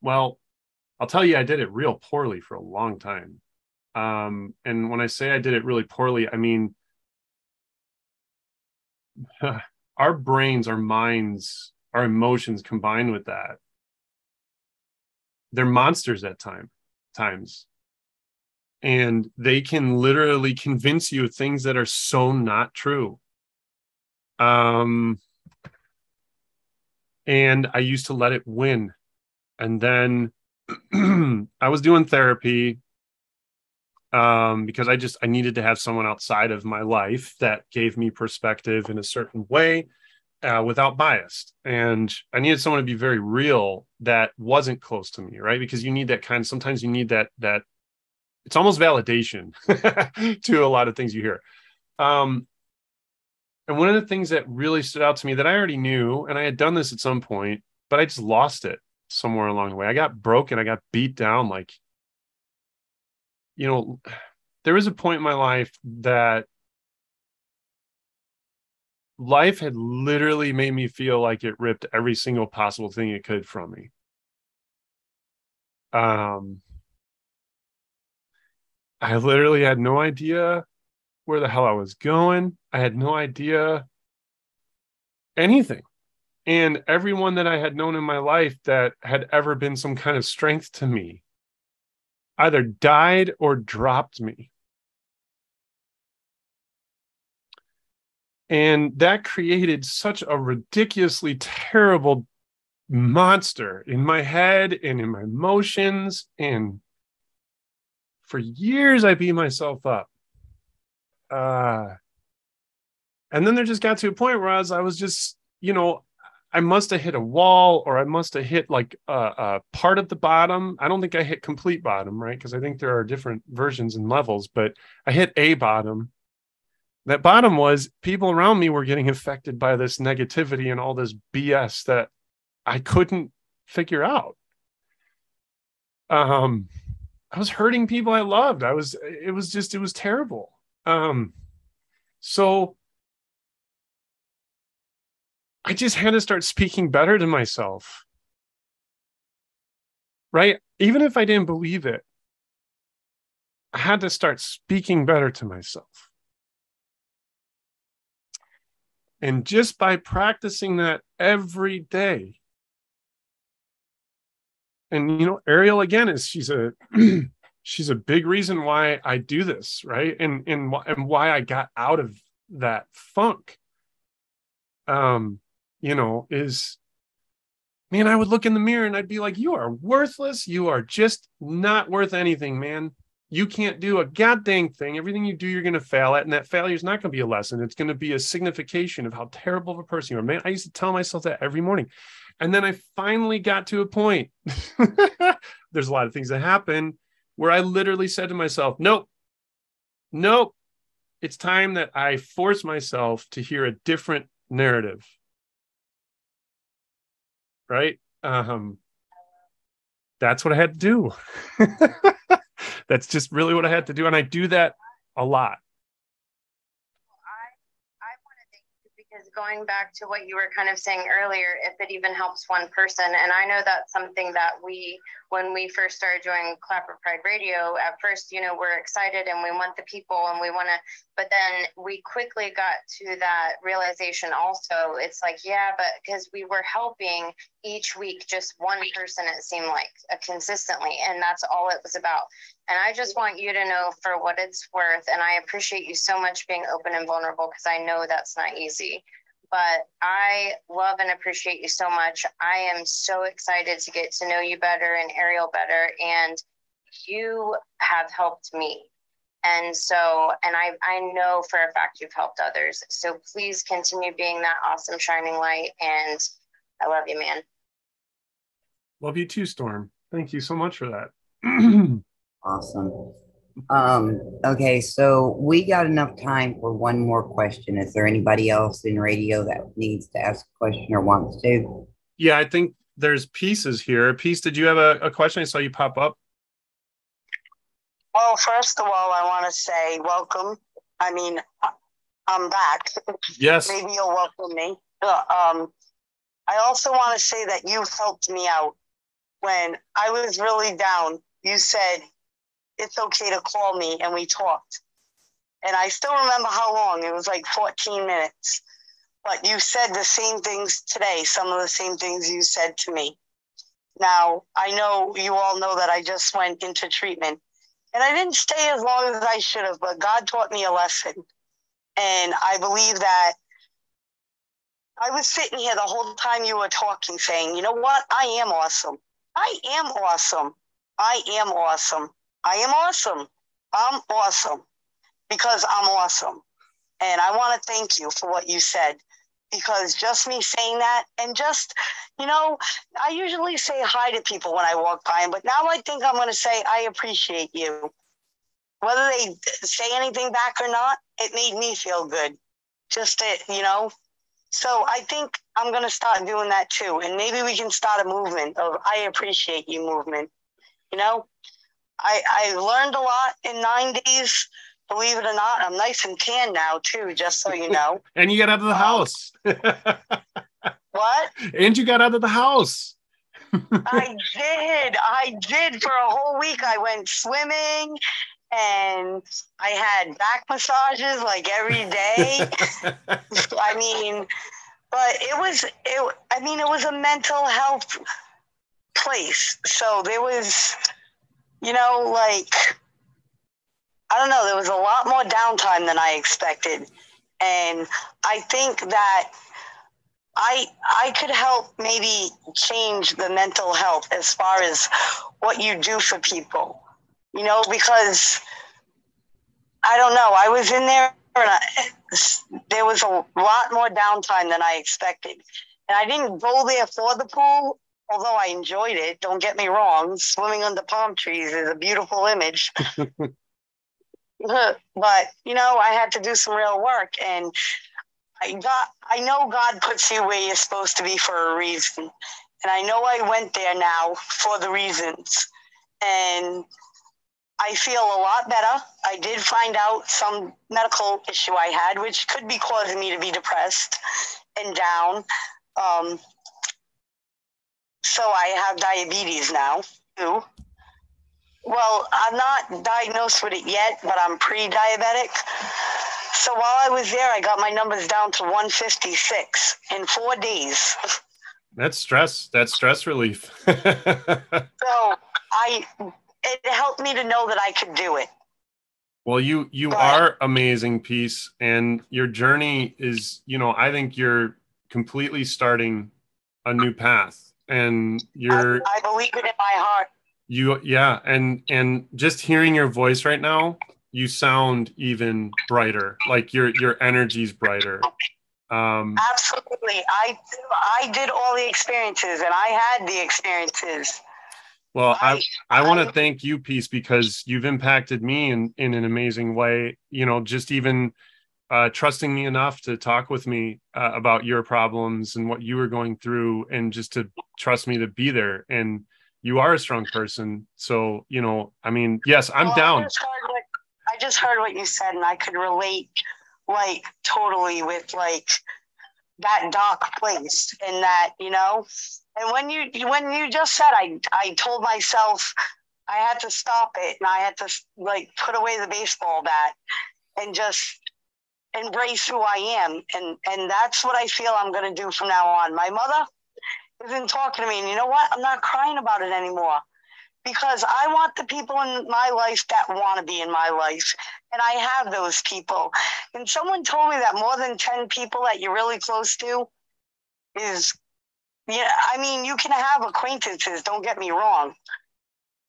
well, I'll tell you, I did it real poorly for a long time. And when I say I did it really poorly, I mean, our brains, our minds, our emotions combined with that, they're monsters at times. And they can literally convince you of things that are so not true. And I used to let it win. And then I was doing therapy because I needed to have someone outside of my life that gave me perspective in a certain way without bias. And I needed someone to be very real that wasn't close to me, right? Because you need that kind of, sometimes you need that it's almost validation to a lot of things you hear. And one of the things that really stood out to me that I already knew, and I had done this at some point, but I just lost it somewhere along the way. I got broken. I got beat down. Like, you know, there was a point in my life that life had literally made me feel like it ripped every single possible thing it could from me. I literally had no idea where the hell I was going. I had no idea anything. And everyone that I had known in my life that had ever been some kind of strength to me either died or dropped me. And that created such a ridiculously terrible monster in my head and in my emotions. And for years, I beat myself up. And then there just got to a point where I was just you know, I must have hit a wall, or I must have hit like a part of the bottom. I don't think I hit complete bottom, right? Because I think there are different versions and levels, but I hit a bottom. That bottom was people around me were getting affected by this negativity and all this BS that I couldn't figure out. I was hurting people I loved. It was terrible. So I just had to start speaking better to myself, right? Even if I didn't believe it, I had to start speaking better to myself. And just by practicing that every day, and, you know, Ariel, again, she's a big reason why I do this, right? And why I got out of that funk, you know, is, man, I would look in the mirror and I'd be like, you are worthless. You are just not worth anything, man. You can't do a goddamn thing. Everything you do, you're going to fail at. And that failure is not going to be a lesson. It's going to be a signification of how terrible of a person you are. Man, I used to tell myself that every morning. And then I finally got to a point. There's a lot of things that happen where I literally said to myself, nope. It's time that I force myself to hear a different narrative. Right? That's what I had to do. That's just really what I had to do. And I do that a lot. I want to thank you, because going back to what you were kind of saying earlier, if it even helps one person. And I know that's something that when we first started doing Clapper Pride Radio, at first, you know, we're excited and we want the people and we want to, but then we quickly got to that realization also. It's like, yeah, but because we were helping each week, just one person, it seemed like consistently, and that's all it was about. And I just want you to know, for what it's worth, and I appreciate you so much being open and vulnerable, because I know that's not easy. But I love and appreciate you so much. I am so excited to get to know you better and Ariel better. And you have helped me. And so, and I know for a fact you've helped others. So please continue being that awesome shining light. And I love you, man. Love you too, Storm. Thank you so much for that. Awesome. Okay, so we got enough time for one more question. Is there anybody else in radio that needs to ask a question or wants to? Yeah, I think there's pieces here. Peace, did you have a question? I saw you pop up. Well, first of all, I want to say welcome. I mean, I'm back. Yes. Maybe you'll welcome me. I also want to say that you helped me out when I was really down. You said, it's okay to call me, and we talked. And I still remember how long. It was like 14 minutes. But you said the same things today, some of the same things you said to me. Now, I know you all know that I just went into treatment. And I didn't stay as long as I should have, but God taught me a lesson. And I believe that I was sitting here the whole time you were talking, saying, you know what? I am awesome. I am awesome. I am awesome. I am awesome. I'm awesome because I'm awesome. And I want to thank you for what you said, because just me saying that, and just, you know, I usually say hi to people when I walk by, but now I think I'm going to say, I appreciate you. Whether they say anything back or not, it made me feel good. Just it, you know. So I think I'm going to start doing that too. And maybe we can start a movement of I appreciate you movement. You know, I learned a lot in 9 days, believe it or not. I'm nice and tan now, too, just so you know. And you got out of the house. What? And you got out of the house. I did. For a whole week, I went swimming and I had back massages like every day. I mean, but it was a mental health place. So there was, you know, like, I don't know, there was a lot more downtime than I expected. And I think that I could help maybe change the mental health as far as what you do for people, you know, because I don't know, I was in there or not, there was a lot more downtime than I expected. And I didn't go there for the pool, although I enjoyed it. Don't get me wrong. Swimming under palm trees is a beautiful image. But, you know, I had to do some real work. And I know God puts you where you're supposed to be for a reason. And I know I went there now for the reasons. And I feel a lot better. I did find out some medical issue I had, which could be causing me to be depressed and down. So I have diabetes now, too. Well, I'm not diagnosed with it yet, but I'm pre-diabetic. So while I was there, I got my numbers down to 156 in 4 days. That's stress. That's stress relief. So it helped me to know that I could do it. Well, you are amazing, Peace. And your journey is, you know, I think you're completely starting a new path. And you're... I believe it in my heart. Yeah. And just hearing your voice right now, you sound even brighter. Like your energy's brighter. Absolutely. I did all the experiences and I had the experiences. Well, I want to thank you, Peace, because you've impacted me in an amazing way. You know, just even trusting me enough to talk with me about your problems and what you were going through, and just to trust me to be there. And you are a strong person. So, you know, I mean, yes, I'm down. I just heard what you said, and I could relate, like, totally with, like, that dark place and that, you know. And when you just said, I told myself I had to stop it, and I had to, like, put away the baseball bat and just embrace who I am. And that's what I feel I'm going to do from now on. My mother isn't talking to me, and you know what? I'm not crying about it anymore, because I want the people in my life that want to be in my life. And I have those people. And someone told me that more than 10 people that you're really close to is... Yeah, I mean, you can have acquaintances, don't get me wrong,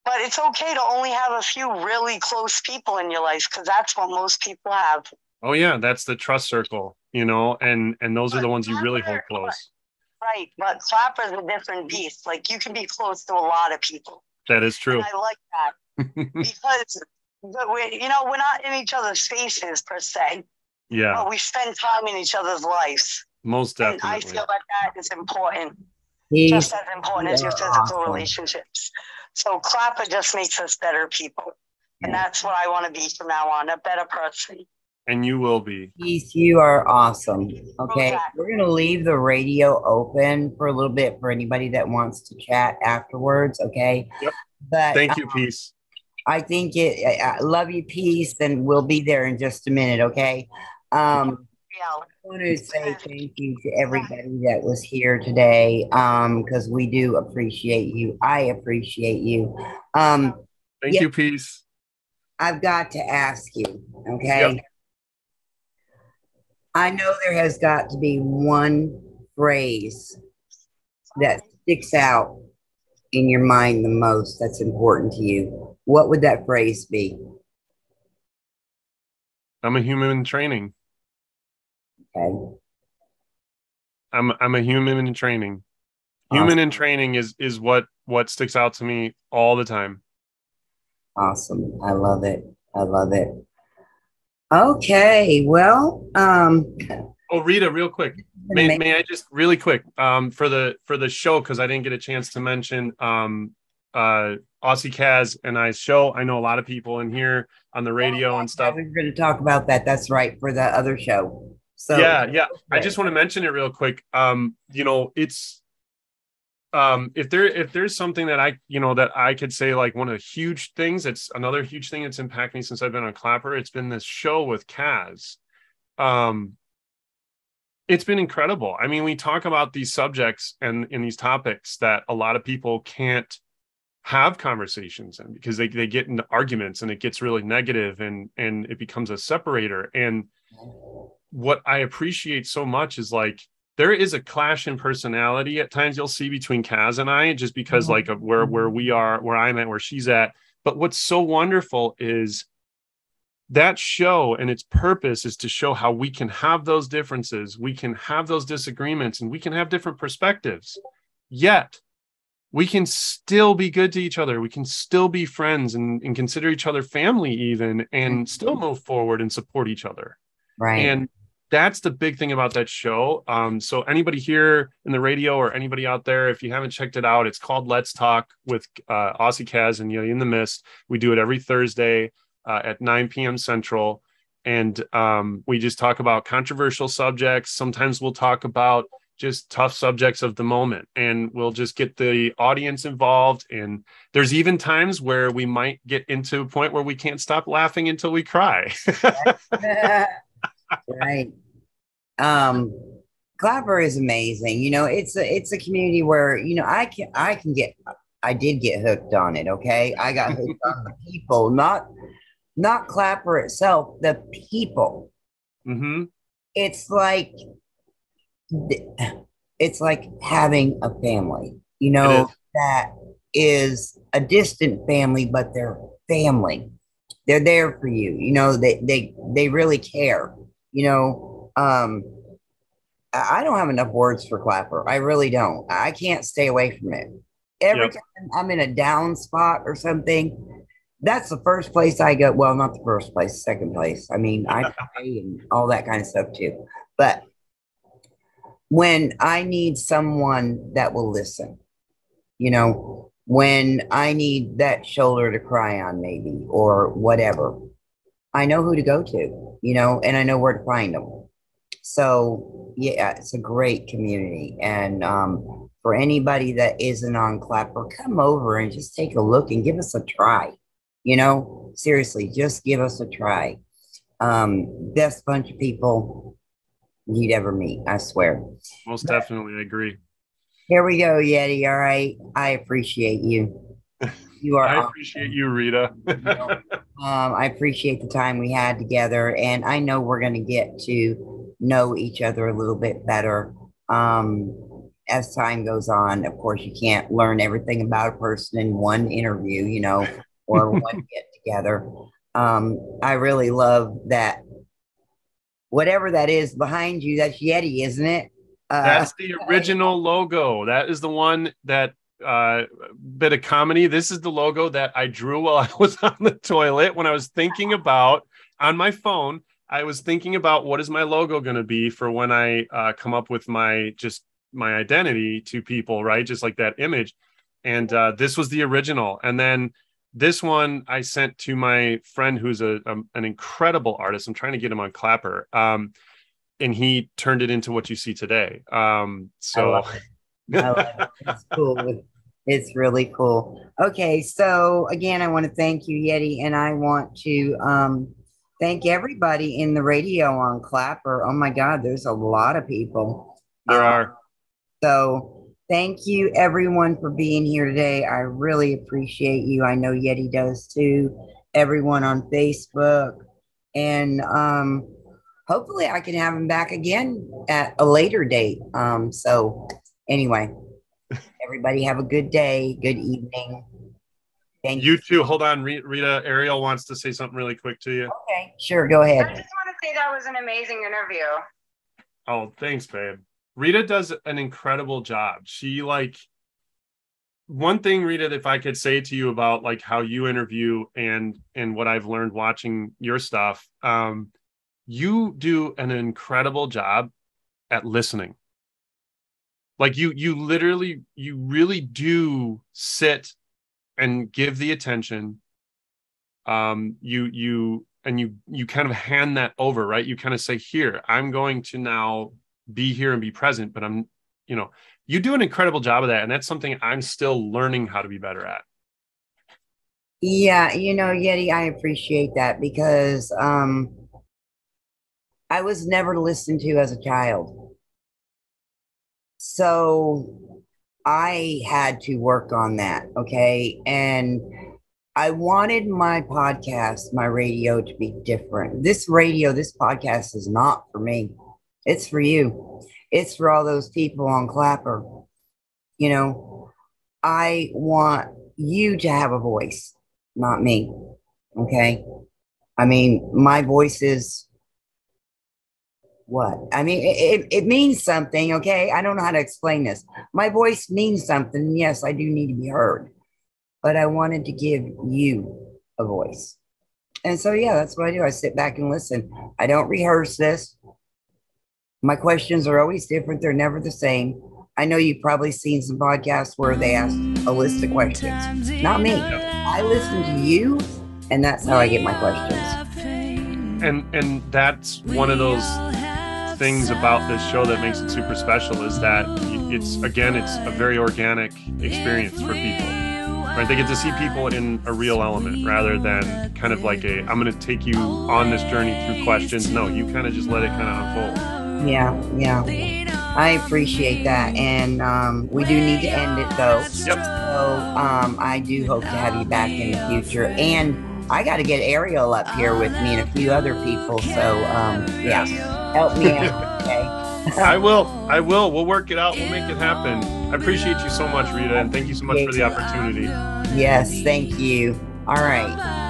but it's okay to only have a few really close people in your life, because that's what most people have. Oh, yeah, that's the trust circle, you know, and those are the ones you really hold close. Right, but Clapper is a different beast. Like, you can be close to a lot of people. That is true. And I like that, because, you know, we're not in each other's faces, per se. Yeah. But we spend time in each other's lives. Most definitely. And I feel like that is important, just as important as your physical relationships. So Clapper just makes us better people. And that's what I want to be from now on, a better person. And you will be. Peace, you are awesome. Okay, exactly. We're going to leave the radio open for a little bit for anybody that wants to chat afterwards, okay? Yep. But thank you, Peace. I think I love you, Peace, and we'll be there in just a minute, okay? I want to say thank you to everybody that was here today, because we do appreciate you. I appreciate you. Thank you, Peace. I've got to ask you, okay? Yep. I know there has got to be one phrase that sticks out in your mind the most that's important to you. What would that phrase be? I'm a human in training. Okay. I'm a human in training. Awesome. Human in training is what sticks out to me all the time. Awesome. I love it. I love it. Okay. Well, Rita, real quick. May I just really quick, for the show, because I didn't get a chance to mention Aussie Kaz and I's show. I know a lot of people in here on the radio and stuff. We're going to talk about that. That's right, for the other show. So, yeah. I just want to mention it real quick. You know, it's if there's something that I could say, like, one of the huge things, it's another huge thing that's impacted me since I've been on Clapper. It's been this show with Kaz. It's been incredible. I mean, we talk about these subjects and in these topics that a lot of people can't have conversations in, because they get into arguments and it gets really negative and it becomes a separator. And what I appreciate so much is, like, there is a clash in personality at times you'll see between Kaz and I, just because like of where we are, where I'm at, where she's at. But what's so wonderful is that show and its purpose is to show how we can have those differences, we can have those disagreements, and we can have different perspectives, yet we can still be good to each other. We can still be friends and consider each other family even, and still move forward and support each other. Right. And that's the big thing about that show. So anybody here in the radio or anybody out there, if you haven't checked it out, it's called Let's Talk with Aussie Kaz and Yeti in the Mist. We do it every Thursday at 9 p.m. Central. And we just talk about controversial subjects. Sometimes we'll talk about just tough subjects of the moment, and we'll just get the audience involved. And there's even times where we might get into a point where we can't stop laughing until we cry. Right. Clapper is amazing. You know, it's a community where, you know, I did get hooked on it. Okay. I got hooked on the people, not Clapper itself, the people. Mm-hmm. It's like having a family, you know, that is a distant family, but they're family. They're there for you. You know, they really care, you know. I don't have enough words for Clapper. I really don't. I can't stay away from it. Every time I'm in a down spot or something, that's the first place I go. Well, not the first place, second place. I mean, I pray and all that kind of stuff too, but when I need someone that will listen, you know, when I need that shoulder to cry on maybe or whatever, I know who to go to, you know, and I know where to find them. So, yeah, it's a great community. And for anybody that isn't on Clapper, come over and just take a look and give us a try. You know, seriously, just give us a try. Best bunch of people you'd ever meet, I swear. Most definitely, I agree. Here we go, Yeti. All right, I appreciate you. You are. I appreciate awesome. You, Rita. You know, I appreciate the time we had together, and I know we're going to get to know each other a little bit better as time goes on. Of course, you can't learn everything about a person in one interview, you know, or one get together. I really love that. Whatever that is behind you, that's Yeti, isn't it? That's the original logo. That is the one that bit of comedy. This is the logo that I drew while I was on the toilet when I was thinking about, on my phone, I was thinking about what is my logo going to be for when I come up with my identity to people, right? Just like that image. And this was the original. And then this one I sent to my friend who's an incredible artist. I'm trying to get him on Clapper. And he turned it into what you see today. So I love it. It's cool. It's really cool. Okay. So again, I want to thank you, Yeti. And I want to thank everybody in the radio on Clapper. Oh my God, there's a lot of people. There are. So thank you, everyone, for being here today. I really appreciate you. I know Yeti does, too. Everyone on Facebook. And hopefully I can have him back again at a later date. So anyway, everybody have a good day. Good evening. Thank you. You too. Hold on, Rita. Ariel wants to say something really quick to you. Okay, sure. Go ahead. I just want to say that was an amazing interview. Oh, thanks, babe. Rita does an incredible job. She one thing, Rita, if I could say to you about like how you interview and what I've learned watching your stuff, you do an incredible job at listening. Like you really do sit and give the attention. You kind of hand that over, right? You kind of say, here, I'm going to now be here and be present, but I'm, you know, you do an incredible job of that. And that's something I'm still learning how to be better at. Yeah. You know, Yeti, I appreciate that because, I was never listened to as a child. So I had to work on that. Okay. And I wanted my podcast, my radio to be different. This podcast is not for me. It's for you. It's for all those people on Clapper. You know, I want you to have a voice, not me. Okay. I mean, my voice is what? I mean, it means something, okay? I don't know how to explain this. My voice means something. Yes, I do need to be heard. But I wanted to give you a voice. And so, yeah, that's what I do. I sit back and listen. I don't rehearse this. My questions are always different. They're never the same. I know you've probably seen some podcasts where they ask a list of questions. Not me. I listen to you, and that's how I get my questions. And that's one of those things about this show that makes it super special, is that it's a very organic experience for people. Right? They get to see people in a real element rather than kind of like I'm going to take you on this journey through questions. No, you kind of just let it kind of unfold. Yeah. I appreciate that. And we do need to end it, though. Yep. So I do hope to have you back in the future. And I got to get Ariel up here with me and a few other people. So, yes. Help me out, okay? I will. We'll work it out. We'll make it happen. I appreciate you so much, Rita, and thank you so much for the opportunity. Yes, thank you. All right.